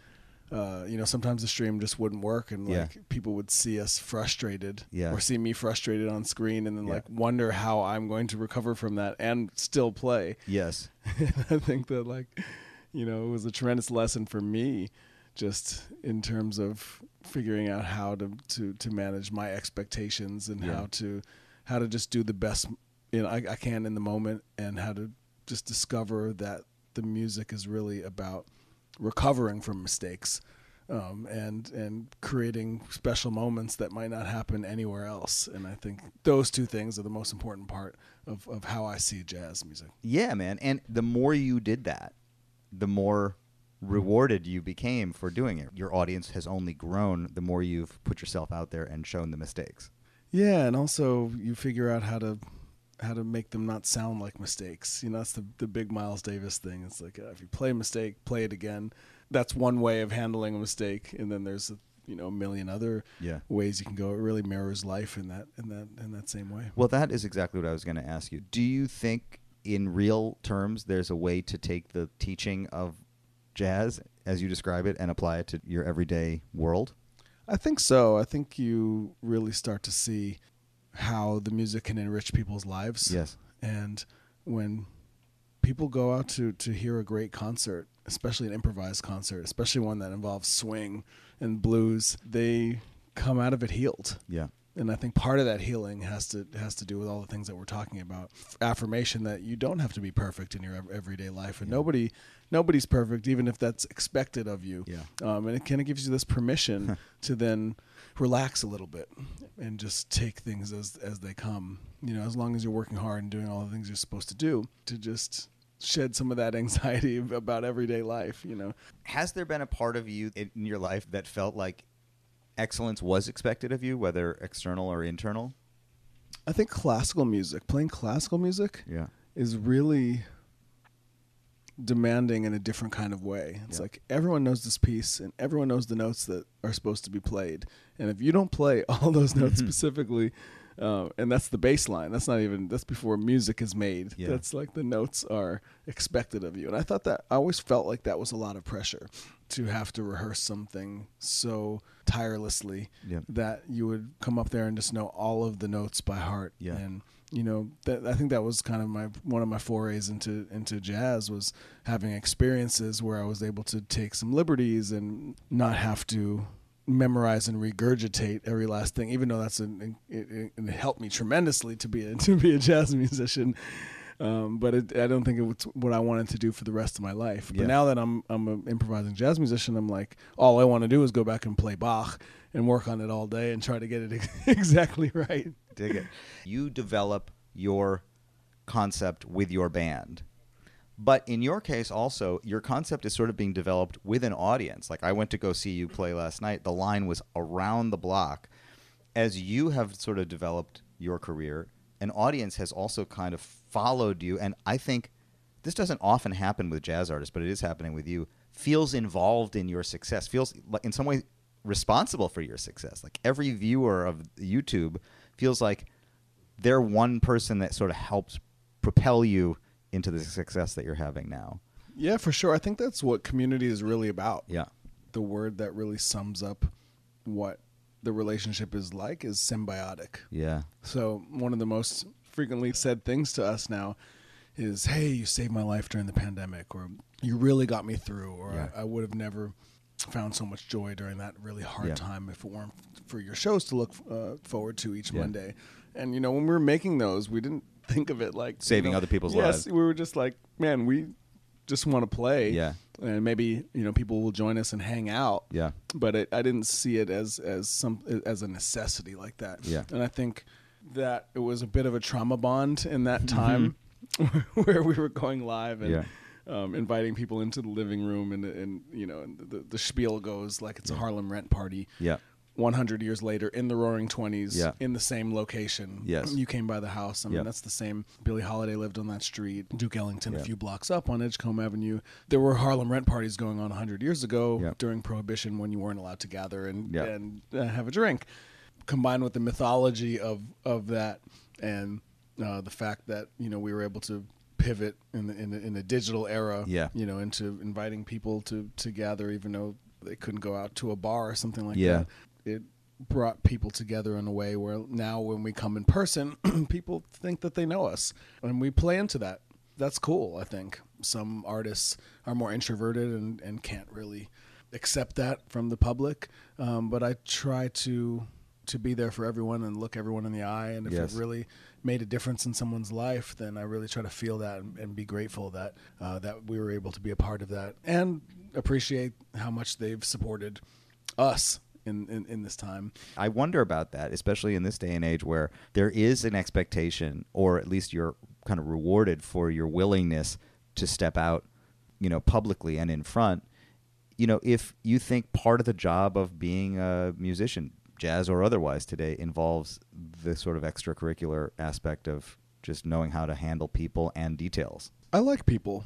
Uh, you know, sometimes the stream just wouldn't work, and yeah. like people would see us frustrated yeah. or see me frustrated on screen, and then yeah. like wonder how I'm going to recover from that and still play. Yes. I think that, like, you know, it was a tremendous lesson for me, just in terms of figuring out how to, to, to manage my expectations and yeah. how to... how to just do the best, you know, I, I can in the moment, and how to just discover that the music is really about recovering from mistakes, um, and and creating special moments that might not happen anywhere else. And I think those two things are the most important part of, of how I see jazz music. Yeah, man. And the more you did that, the more rewarded you became for doing it. Your audience has only grown the more you've put yourself out there and shown the mistakes. Yeah, and also you figure out how to how to make them not sound like mistakes. You know, that's the the big Miles Davis thing. It's like, uh, if you play a mistake, play it again. That's one way of handling a mistake, and then there's a, you know, a million other yeah. ways you can go. It really mirrors life in that in that in that same way. Well, that is exactly what I was going to ask you. Do you think, in real terms, there's a way to take the teaching of jazz as you describe it and apply it to your everyday world? I think so. I think you really start to see how the music can enrich people's lives. Yes. And when people go out to, to hear a great concert, especially an improvised concert, especially one that involves swing and blues, they come out of it healed. Yeah. And I think part of that healing has to has to do with all the things that we're talking about. Affirmation that you don't have to be perfect in your everyday life, and yeah. nobody nobody's perfect, even if that's expected of you. Yeah. Um, and it kind of gives you this permission to then relax a little bit and just take things as as they come. You know, as long as you're working hard and doing all the things you're supposed to do, to just shed some of that anxiety about everyday life. You know, has there been a part of you in your life that felt like excellence was expected of you, whether external or internal? I think classical music, playing classical music yeah. is really demanding in a different kind of way. It's yeah. like everyone knows this piece, and everyone knows the notes that are supposed to be played. And if you don't play all those notes specifically, uh, and that's the bass line, that's not even, that's before music is made. Yeah. That's like the notes are expected of you. And I thought that, I always felt like that was a lot of pressure, to have to rehearse something so tirelessly yeah. that you would come up there and just know all of the notes by heart. Yeah. And, you know, that, I think that was kind of my one of my forays into into jazz, was having experiences where I was able to take some liberties and not have to memorize and regurgitate every last thing, even though that's an, it, it helped me tremendously to be a, to be a jazz musician. Um, but it, I don't think it was what I wanted to do for the rest of my life. But yeah. now that I'm I'm an improvising jazz musician, I'm like, all I want to do is go back and play Bach and work on it all day and try to get it exactly right. Dig it. You develop your concept with your band, But in your case also, your concept is sort of being developed with an audience. Like, I went to go see you play last night. The line was around the block. As you have sort of developed your career, an audience has also kind of followed you. And I think this doesn't often happen with jazz artists, but it is happening with you. Feels involved in your success, feels in some way responsible for your success. Like, every viewer of YouTube feels like they're one person that sort of helps propel you into the success that you're having now. Yeah, for sure. I think that's what community is really about. Yeah. The word that really sums up what the relationship is like is symbiotic. Yeah. So one of the most frequently said things to us now is, hey, you saved my life during the pandemic, or you really got me through, or yeah. I, I would have never found so much joy during that really hard yeah. time if it weren't for your shows to look uh, forward to each yeah. Monday. And, you know, when we were making those, we didn't think of it like saving you know, other people's yes, lives. Yes, we were just like, man, we just want to play. Yeah. And maybe, you know, people will join us and hang out. Yeah. But it, I didn't see it as, as, some, as a necessity like that. Yeah. And I think that it was a bit of a trauma bond in that time where we were going live and yeah. um, inviting people into the living room, and, and you know, and the, the spiel goes like it's yeah. a Harlem Rent party. Yeah. one hundred years later, in the Roaring Twenties, yeah. in the same location. Yes. You came by the house. I mean, yeah. that's the same. Billie Holiday lived on that street. Duke Ellington, yeah. a few blocks up on Edgecombe Avenue. There were Harlem Rent parties going on one hundred years ago yeah. during Prohibition, when you weren't allowed to gather and, yeah. and uh, have a drink. Combined with the mythology of, of that and uh, the fact that, you know, we were able to pivot in the, in the, in the digital era, yeah. you know, into inviting people to, to gather, even though they couldn't go out to a bar or something like yeah. that. It brought people together in a way where now when we come in person, people think that they know us, and we play into that. That's cool, I think. Some artists are more introverted and, and can't really accept that from the public. Um, but I try to to be there for everyone and look everyone in the eye. And if yes. it really made a difference in someone's life, then I really try to feel that and, and be grateful that uh, that we were able to be a part of that, and appreciate how much they've supported us. In, in, in this time. I wonder about that, especially in this day and age where there is an expectation, or at least you're kind of rewarded for your willingness to step out, you know, publicly and in front. You know, if you think part of the job of being a musician, jazz or otherwise today, involves the sort of extracurricular aspect of just knowing how to handle people and details. I like people.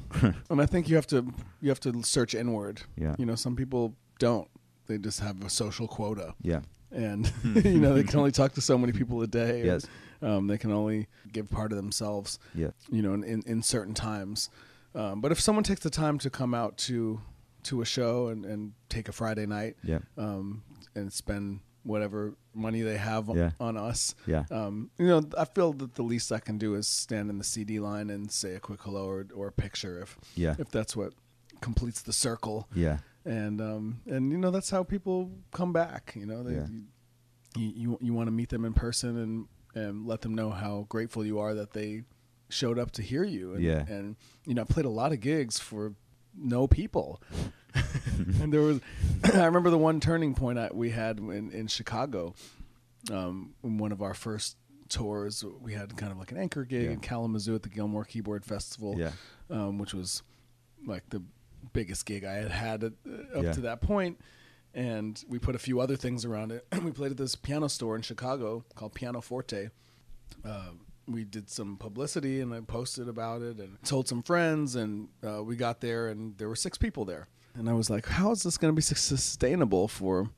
And I think you have to you have to search inward. Yeah. You know, some people don't. They just have a social quota. Yeah. And, you know, they can only talk to so many people a day. Yes. And, um, they can only give part of themselves, yeah. you know, in, in, in certain times. Um, but if someone takes the time to come out to to a show and, and take a Friday night yeah. um, and spend whatever money they have yeah. on, on us, yeah. um, you know, I feel that the least I can do is stand in the C D line and say a quick hello or, or a picture if, yeah. if that's what completes the circle. Yeah. And, um, and you know, that's how people come back. You know, they, yeah. you, you, you want to meet them in person and, and let them know how grateful you are that they showed up to hear you. And, yeah. and you know, I played a lot of gigs for no people. And there was, I remember the one turning point I, we had in, in Chicago, um, in one of our first tours, we had kind of like an anchor gig yeah. in Kalamazoo at the Gilmore Keyboard Festival, yeah. um, which was like the biggest gig I had had at, uh, up yeah. to that point, and we put a few other things around it. We played at this piano store in Chicago called Piano Forte. Uh, we did some publicity, and I posted about it and told some friends, and uh, we got there, and there were six people there. And I was like, how is this going to be sustainable for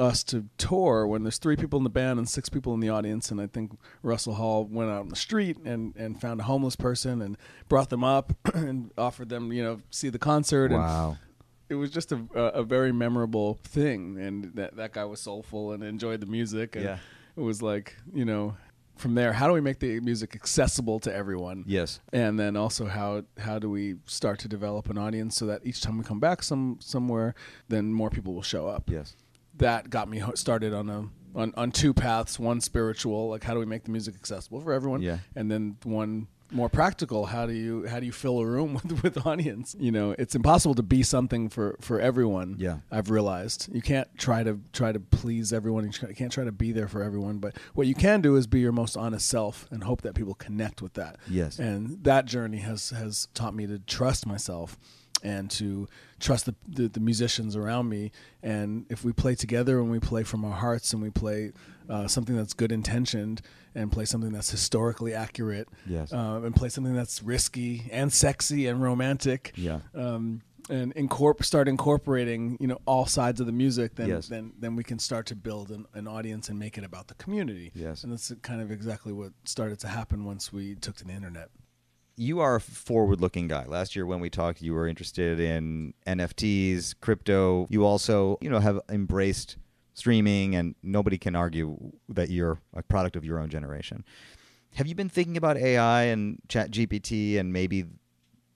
us to tour when there's three people in the band and six people in the audience? And I think Russell Hall went out on the street and, and found a homeless person and brought them up and offered them, you know, see the concert. Wow. And it was just a, a very memorable thing. And that, that guy was soulful and enjoyed the music. And yeah. it was like, you know, from there, how do we make the music accessible to everyone? Yes. And then also how how do we start to develop an audience so that each time we come back some somewhere, then more people will show up. Yes. That got me started on a on, on two paths. One spiritual, like how do we make the music accessible for everyone? Yeah. And then one more practical. How do you how do you fill a room with, with audience? You know, it's impossible to be something for, for everyone. Yeah, I've realized you can't try to try to please everyone. You can't try to be there for everyone. But what you can do is be your most honest self and hope that people connect with that. Yes, and that journey has has taught me to trust myself and to trust the, the the musicians around me. And if we play together and we play from our hearts and we play uh, something that's good intentioned and play something that's historically accurate, yes, uh, and play something that's risky and sexy and romantic, yeah, um, and incorp- start incorporating, you know, all sides of the music, then yes. then, then we can start to build an, an audience and make it about the community. Yes. And that's kind of exactly what started to happen once we took to the internet. You are a forward-looking guy. Last year when we talked, you were interested in N F Ts, crypto. You also, you know, have embraced streaming, and nobody can argue that you're a product of your own generation. Have you been thinking about A I and Chat G P T and maybe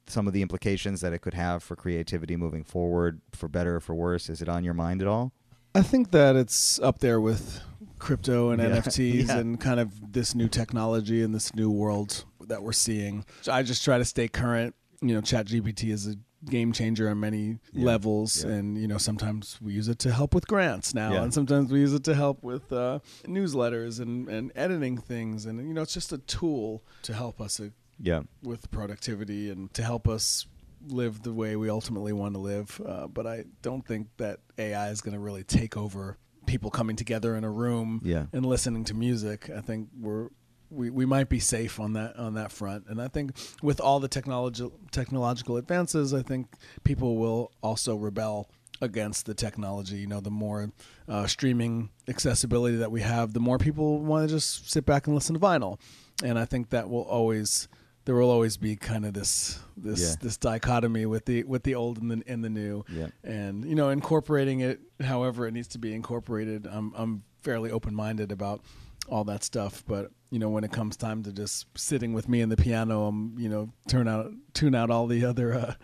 some of the implications that it could have for creativity moving forward, for better or for worse? Is it on your mind at all? I think that it's up there with crypto and yeah. N F Ts yeah. and kind of this new technology and this new world that we're seeing. So I just try to stay current. You know, Chat G P T is a game changer on many yeah. levels. Yeah. And, you know, sometimes we use it to help with grants now. Yeah. And sometimes we use it to help with uh, newsletters and, and editing things. And, you know, it's just a tool to help us uh, yeah. with productivity and to help us live the way we ultimately want to live. Uh, but I don't think that A I is going to really take over people coming together in a room yeah. and listening to music. I think we're We, we might be safe on that on that front. And I think with all the technology, technological advances, I think people will also rebel against the technology. You know, the more uh, streaming accessibility that we have, the more people want to just sit back and listen to vinyl. And I think that will always there will always be kind of this this yeah. this dichotomy with the with the old and the and the new. Yeah. And you know, incorporating it however it needs to be incorporated. I'm I'm fairly open-minded about all that stuff, but you know, when it comes time to just sitting with me and the piano, I'm you know turn out tune out all the other uh,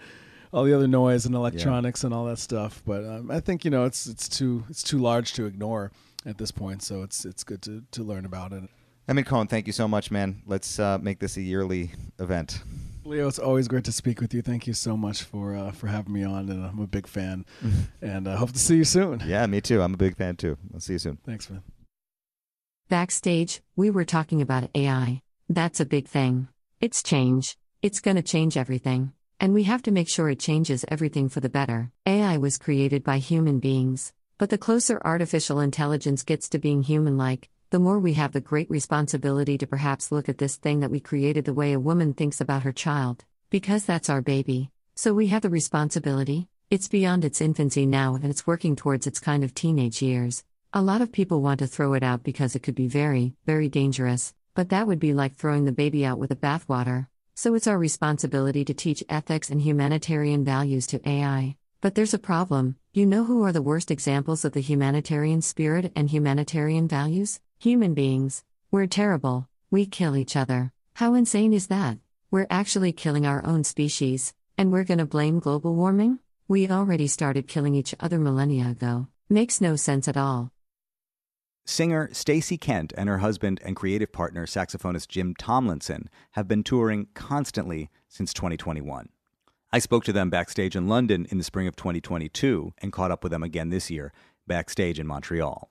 all the other noise and electronics yeah. and all that stuff. But um, I think you know it's it's too it's too large to ignore at this point. So it's it's good to to learn about it. I mean, Cohen, thank you so much, man. Let's uh, make this a yearly event. Leo, it's always great to speak with you. Thank you so much for uh, for having me on, and I'm a big fan. And I uh, hope to see you soon. Yeah, me too. I'm a big fan too. I'll see you soon. Thanks, man. Backstage, we were talking about A I. That's a big thing. It's change. It's gonna change everything. And we have to make sure it changes everything for the better. A I was created by human beings. But the closer artificial intelligence gets to being human-like, the more we have the great responsibility to perhaps look at this thing that we created the way a woman thinks about her child. Because that's our baby. So we have the responsibility. It's beyond its infancy now and it's working towards its kind of teenage years. A lot of people want to throw it out because it could be very, very dangerous, but that would be like throwing the baby out with the bathwater. So it's our responsibility to teach ethics and humanitarian values to A I. But there's a problem. You know who are the worst examples of the humanitarian spirit and humanitarian values? Human beings. We're terrible. We kill each other. How insane is that? We're actually killing our own species, and we're gonna blame global warming? We already started killing each other millennia ago. Makes no sense at all. Singer Stacey Kent and her husband and creative partner saxophonist Jim Tomlinson have been touring constantly since twenty twenty-one. I spoke to them backstage in London in the spring of twenty twenty-two and caught up with them again this year, backstage in Montreal.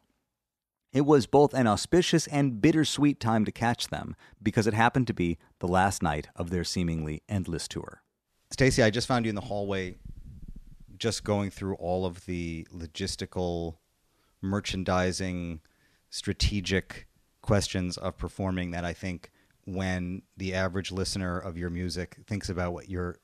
It was both an auspicious and bittersweet time to catch them because it happened to be the last night of their seemingly endless tour. Stacey, I just found you in the hallway just going through all of the logistical merchandising strategic questions of performing that I think when the average listener of your music thinks about what your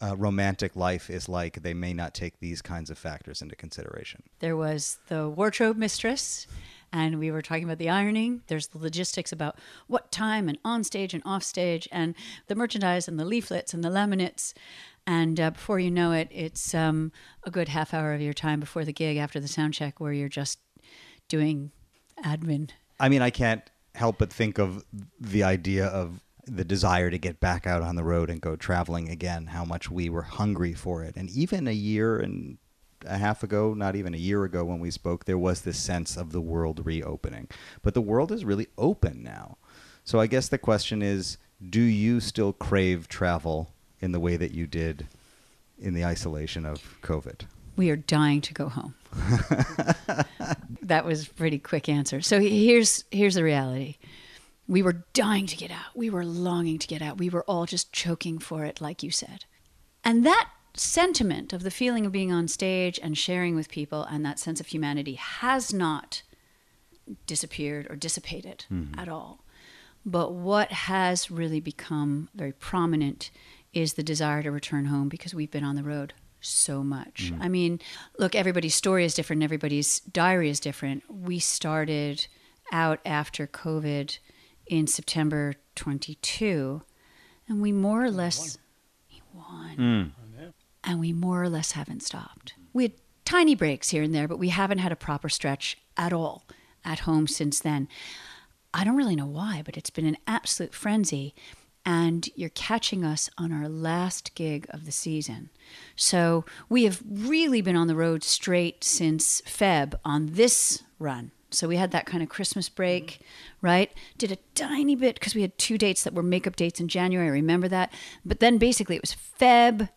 uh, romantic life is like, they may not take these kinds of factors into consideration. There was the wardrobe mistress, and we were talking about the ironing. There's the logistics about what time and on stage and off stage and the merchandise and the leaflets and the laminates. And uh, before you know it, it's um, a good half hour of your time before the gig after the sound check where you're just doing admin. I mean, I can't help but think of the idea of the desire to get back out on the road and go traveling again, how much we were hungry for it. And even a year and a half ago, not even a year ago when we spoke, there was this sense of the world reopening. But the world is really open now. So I guess the question is, do you still crave travel in the way that you did in the isolation of COVID? We are dying to go home. That was a pretty quick answer. So here's here's the reality. We were dying to get out. We were longing to get out. We were all just choking for it, like you said. And that sentiment of the feeling of being on stage and sharing with people and that sense of humanity has not disappeared or dissipated mm-hmm. at all. But what has really become very prominent is the desire to return home because we've been on the road so much. Mm-hmm. I mean, look, everybody's story is different. Everybody's diary is different. We started out after COVID in September twenty-two, and we more or less... One. Mm. And we more or less haven't stopped. We had tiny breaks here and there, but we haven't had a proper stretch at all at home since then. I don't really know why, but it's been an absolute frenzy. And you're catching us on our last gig of the season. So we have really been on the road straight since Feb on this run. So we had that kind of Christmas break, right? Did a tiny bit because we had two dates that were makeup dates in January. I remember that. But then basically it was Feb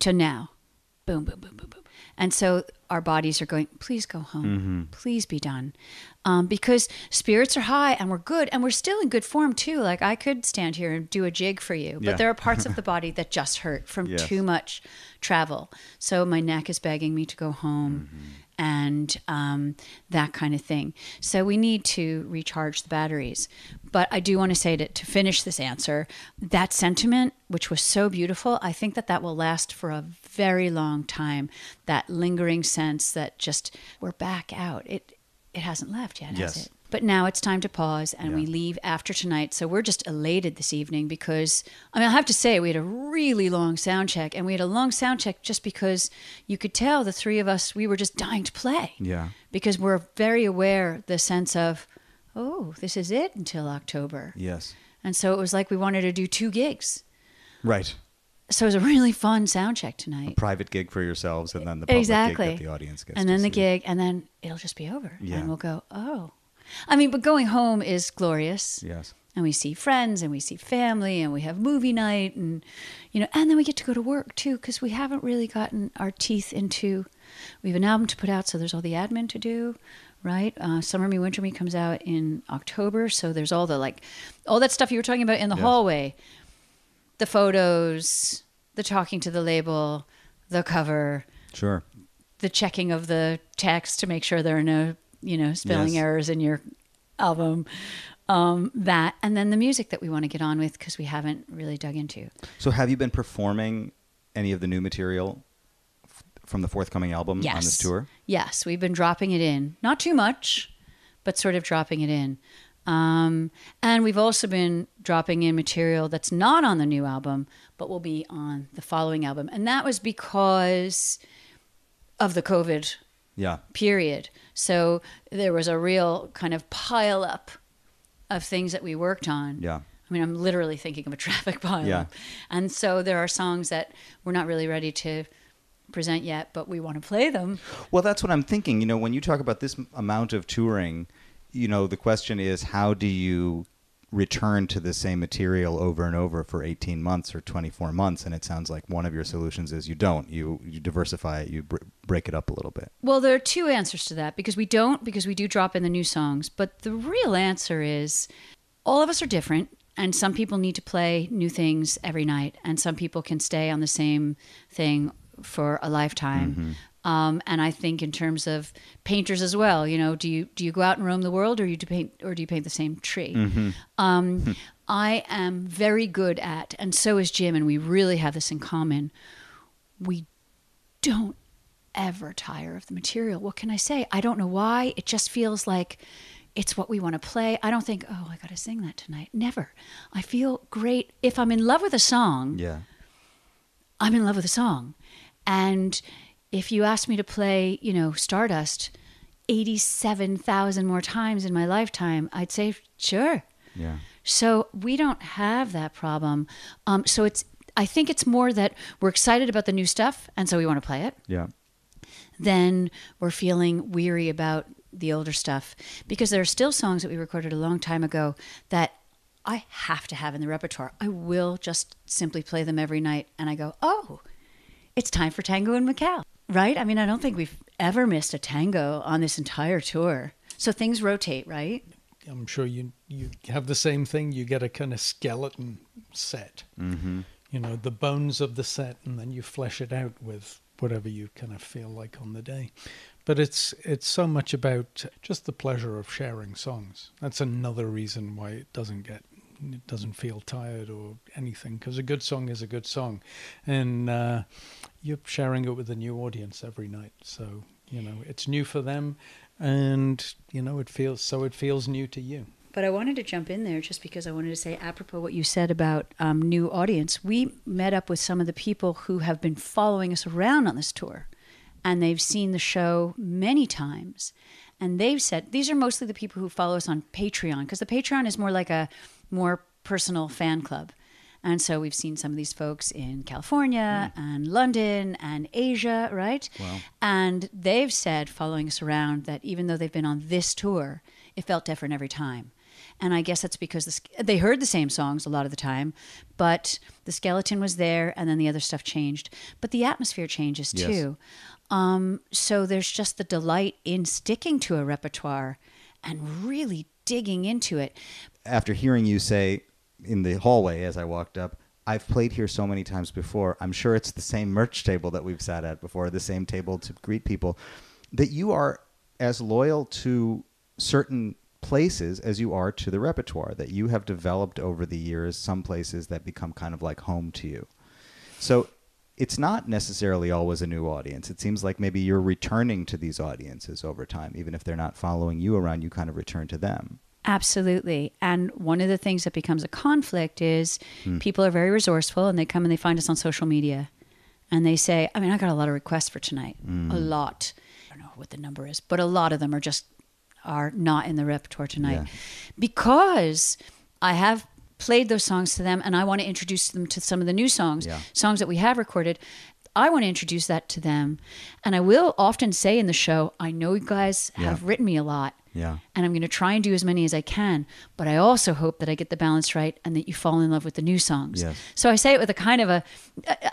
to now. Boom, boom, boom, boom, boom. And so our bodies are going, please go home. Mm-hmm. Please be done. Um, because spirits are high and we're good. And we're still in good form too. Like I could stand here and do a jig for you. But yeah. There are parts of the body that just hurt from yes. too much travel. So my neck is begging me to go home. Mm-hmm. and um, that kind of thing. So we need to recharge the batteries. But I do want to say that to finish this answer, that sentiment, which was so beautiful, I think that that will last for a very long time, that lingering sense that just we're back out. It it hasn't left yet, yes. has it? But now it's time to pause, and yeah. we leave after tonight. So we're just elated this evening because, I mean, I have to say, we had a really long sound check, and we had a long sound check just because you could tell the three of us, we were just dying to play. Yeah. Because we're very aware the sense of, oh, this is it until October. Yes. And so it was like we wanted to do two gigs. Right. So it was a really fun sound check tonight. A private gig for yourselves, and then the public exactly. gig that the audience gets and to then see. The gig, and then it'll just be over. Yeah. And we'll go, oh. I mean, but going home is glorious. Yes. And we see friends and we see family and we have movie night and, you know, and then we get to go to work too because we haven't really gotten our teeth into, we have an album to put out. So there's all the admin to do, right? Uh, Summer Me, Winter Me comes out in October. So there's all the like, all that stuff you were talking about in the yes. hallway, the photos, the talking to the label, the cover. Sure. The checking of the text to make sure there are no you know, spelling yes. errors in your album, um, that, and then the music that we want to get on with because we haven't really dug into. So have you been performing any of the new material f- from the forthcoming album yes. on this tour? Yes, we've been dropping it in. Not too much, but sort of dropping it in. Um, and we've also been dropping in material that's not on the new album, but will be on the following album. And that was because of the COVID yeah. period. So there was a real kind of pile up of things that we worked on. Yeah. I mean, I'm literally thinking of a traffic pile yeah. up. And so there are songs that we're not really ready to present yet, but we want to play them. Well, that's what I'm thinking. You know, when you talk about this amount of touring, you know, the question is how do you return to the same material over and over for eighteen months or twenty-four months, and it sounds like one of your solutions is you don't you you diversify it, you br- break it up a little bit. Well, there are two answers to that, because we don't because we do drop in the new songs, but the real answer is all of us are different, and some people need to play new things every night, and some people can stay on the same thing for a lifetime. Mm-hmm. Um, and I think in terms of painters as well, you know, do you do you go out and roam the world, or you do paint, or do you paint the same tree? Mm-hmm. Um, I am very good at, and so is Jim, and we really have this in common. We don't ever tire of the material. What can I say? I don't know why. It just feels like it's what we want to play. I don't think, oh, I got to sing that tonight. Never. I feel great if I'm in love with a song. Yeah, I'm in love with a song, and. If you asked me to play, you know, Stardust eighty-seven thousand more times in my lifetime, I'd say, sure. Yeah. So we don't have that problem. Um, so it's, I think it's more that we're excited about the new stuff, and so we want to play it. Yeah. Then we're feeling weary about the older stuff, because there are still songs that we recorded a long time ago that I have to have in the repertoire. I will just simply play them every night. And I go, oh, it's time for Tango in Macau, right? I mean, I don't think we've ever missed a tango on this entire tour. So things rotate, right? I'm sure you you have the same thing. You get a kind of skeleton set, mm-hmm. you know, the bones of the set, and then you flesh it out with whatever you kind of feel like on the day. But it's it's so much about just the pleasure of sharing songs. That's another reason why it doesn't get, it doesn't feel tired or anything, because a good song is a good song, and uh, you're sharing it with a new audience every night. So you know it's new for them, and you know it feels so it feels new to you. But I wanted to jump in there just because I wanted to say, apropos what you said about um, new audience, we met up with some of the people who have been following us around on this tour. And they've seen the show many times. And they've said, these are mostly the people who follow us on Patreon, because the Patreon is more like a more personal fan club. And so we've seen some of these folks in California mm. and London and Asia, right? Wow. And they've said, following us around, that even though they've been on this tour, it felt different every time. And I guess that's because the, they heard the same songs a lot of the time, but the skeleton was there, and then the other stuff changed. But the atmosphere changes yes. too. Um, so there's just the delight in sticking to a repertoire and really digging into it. After hearing you say in the hallway as I walked up, I've played here so many times before, I'm sure it's the same merch table that we've sat at before, the same table to greet people, that you are as loyal to certain places as you are to the repertoire that you have developed over the years, some places that become kind of like home to you. So it's not necessarily always a new audience. It seems like maybe you're returning to these audiences over time. Even if they're not following you around, you kind of return to them. Absolutely. And one of the things that becomes a conflict is hmm. people are very resourceful, and they come and they find us on social media, and they say, I mean, I got a lot of requests for tonight, mm. a lot. I don't know what the number is, but a lot of them are just are not in the repertoire tonight yeah. because I have played those songs to them, and I want to introduce them to some of the new songs, yeah. songs that we have recorded. I want to introduce that to them. And I will often say in the show, I know you guys yeah. have written me a lot yeah. and I'm going to try and do as many as I can, but I also hope that I get the balance right and that you fall in love with the new songs. Yes. So I say it with a kind of a,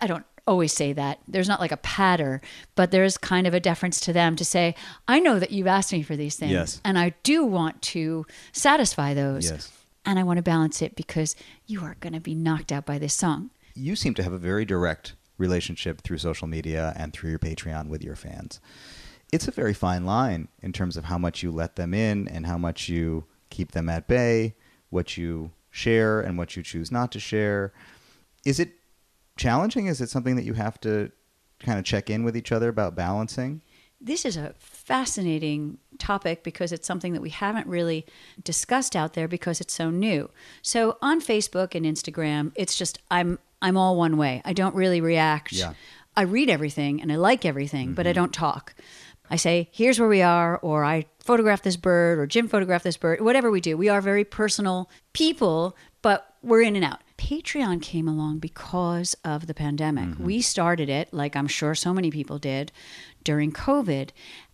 I don't always say that. There's not like a patter, but there's kind of a deference to them to say, I know that you've asked me for these things yes. and I do want to satisfy those. Yes. And I want to balance it because you are going to be knocked out by this song. You seem to have a very direct relationship through social media and through your Patreon with your fans. It's a very fine line in terms of how much you let them in and how much you keep them at bay, what you share and what you choose not to share. Is it challenging? Is it something that you have to kind of check in with each other about balancing? This is a fascinating topic because it's something that we haven't really discussed out there because it's so new. So on Facebook and Instagram, it's just I'm I'm all one way. I don't really react. Yeah. I read everything and I like everything, mm-hmm. but I don't talk. I say, here's where we are, or I photograph this bird, or Jim photographed this bird, whatever we do. We are very personal people, but we're in and out. Patreon came along because of the pandemic. Mm-hmm. We started it, like I'm sure so many people did, during COVID.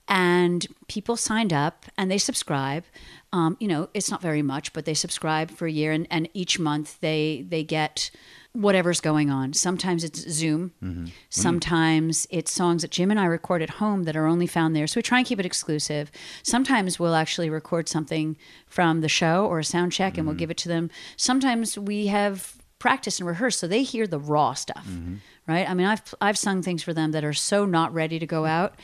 And people signed up and they subscribe. Um, you know, it's not very much, but they subscribe for a year. And, and each month they they get whatever's going on. Sometimes it's Zoom. Mm-hmm. Sometimes mm-hmm. it's songs that Jim and I record at home that are only found there. So we try and keep it exclusive. Sometimes we'll actually record something from the show or a sound check and mm-hmm. we'll give it to them. Sometimes we have practice and rehearse, so they hear the raw stuff, mm-hmm. right? I mean, I've I've sung things for them that are so not ready to go out.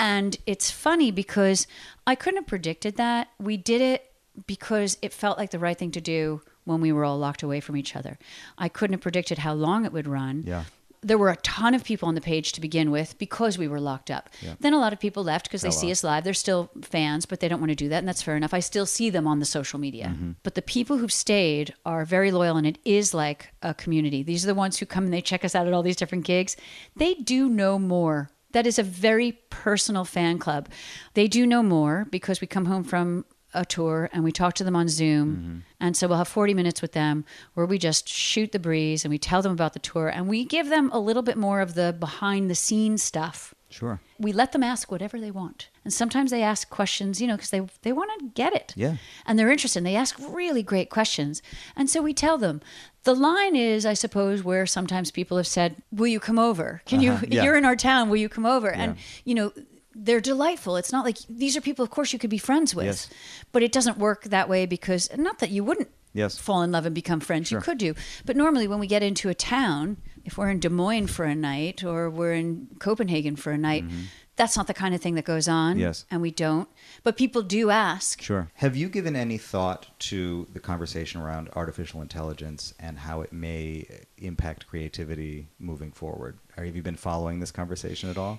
And it's funny because I couldn't have predicted that. We did it because it felt like the right thing to do when we were all locked away from each other. I couldn't have predicted how long it would run. Yeah. There were a ton of people on the page to begin with because we were locked up. Yeah. Then a lot of people left because they see us live. They're still fans, but they don't want to do that, and that's fair enough. I still see them on the social media. Mm-hmm. But the people who've stayed are very loyal, and it is like a community. These are the ones who come and they check us out at all these different gigs. They do know more. That is a very personal fan club. They do know more because we come home from a tour and we talk to them on Zoom. Mm-hmm. And so we'll have forty minutes with them where we just shoot the breeze and we tell them about the tour and we give them a little bit more of the behind the scenes stuff. Sure. We let them ask whatever they want. And sometimes they ask questions, you know, because they, they want to get it. Yeah. And they're interested. And they ask really great questions. And so we tell them. The line is, I suppose, where sometimes people have said, will you come over? Can uh-huh. you, yeah. you're in our town, will you come over? Yeah. And, you know, they're delightful. It's not like, these are people, of course, you could be friends with. Yes. But it doesn't work that way because, not that you wouldn't yes. fall in love and become friends. Sure. You could do. But normally when we get into a town, if we're in Des Moines for a night or we're in Copenhagen for a night, mm-hmm. that's not the kind of thing that goes on. Yes. And we don't. But people do ask. Sure. Have you given any thought to the conversation around artificial intelligence and how it may impact creativity moving forward? Or have you been following this conversation at all?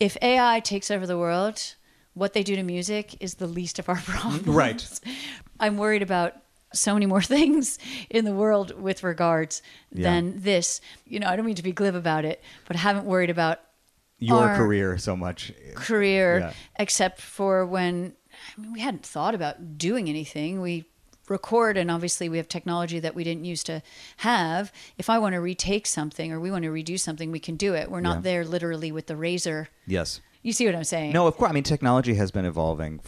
If A I takes over the world, what they do to music is the least of our problems. Right. I'm worried about so many more things in the world with regards yeah. than this. You know, I don't mean to be glib about it, but I haven't worried about your career so much. Career, yeah. except for when, I mean, we hadn't thought about doing anything. We record, and obviously we have technology that we didn't used to have. If I want to retake something or we want to redo something, we can do it. We're not yeah. there literally with the razor. Yes. You see what I'm saying? No, of course. I mean, technology has been evolving,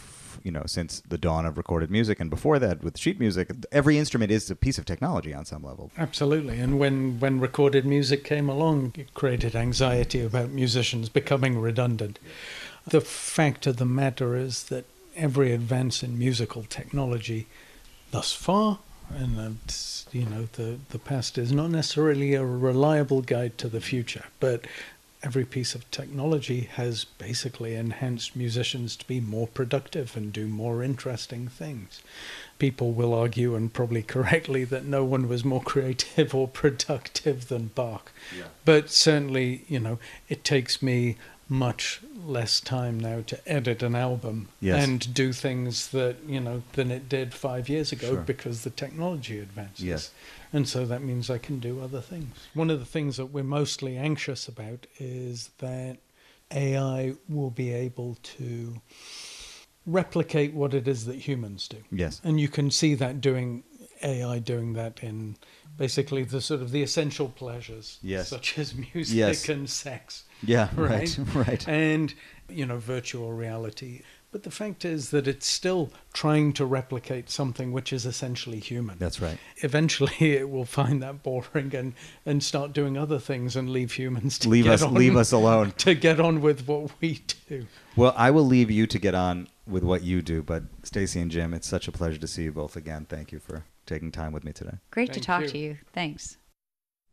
you know, since the dawn of recorded music. And before that, with sheet music, every instrument is a piece of technology on some level. Absolutely. And when, when recorded music came along, it created anxiety about musicians becoming redundant. The fact of the matter is that every advance in musical technology thus far, and you know, the, the past is not necessarily a reliable guide to the future, but every piece of technology has basically enhanced musicians to be more productive and do more interesting things. People will argue, and probably correctly, that no one was more creative or productive than Bach. Yeah. But certainly, you know, it takes me much less time now to edit an album yes. and do things that, you know, than it did five years ago sure. because the technology advances. Yes. And so that means I can do other things. One of the things that we're mostly anxious about is that A I will be able to replicate what it is that humans do. Yes. And you can see that doing A I doing that in basically the sort of the essential pleasures yes. such as music yes. and sex. Yeah, right, right, right. And, you know, virtual reality. But the fact is that it's still trying to replicate something which is essentially human. That's right. Eventually it will find that boring and, and start doing other things and leave humans to leave us, leave us alone. To get on with what we do. Well, I will leave you to get on with what you do, but Stacey and Jim, it's such a pleasure to see you both again. Thank you for taking time with me today. Great Thank to talk you. to you. Thanks.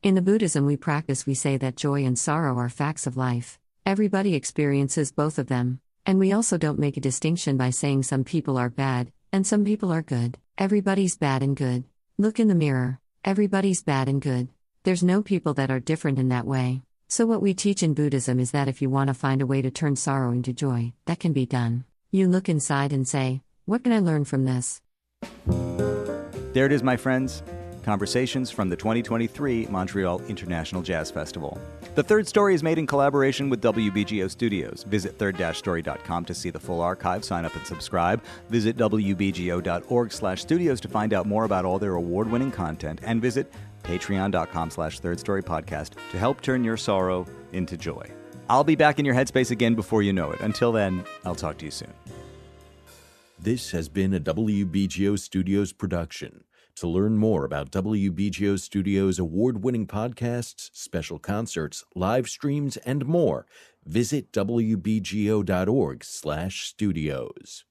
In the Buddhism we practice, we say that joy and sorrow are facts of life. Everybody experiences both of them. And we also don't make a distinction by saying some people are bad, and some people are good. Everybody's bad and good. Look in the mirror. Everybody's bad and good. There's no people that are different in that way. So what we teach in Buddhism is that if you want to find a way to turn sorrow into joy, that can be done. You look inside and say, what can I learn from this? There it is, my friends. Conversations from the twenty twenty-three Montreal International Jazz Festival. The Third Story is made in collaboration with W B G O Studios. Visit third dash story dot com to see the full archive, sign up and subscribe. Visit w b g o dot org slash studios to find out more about all their award-winning content, and visit patreon dot com slash third story podcast to help turn your sorrow into joy. I'll be back in your headspace again before you know it. Until then, I'll talk to you soon. This has been a W B G O Studios production. To learn more about W B G O Studios' award-winning podcasts, special concerts, live streams, and more, visit w b g o dot org slash studios.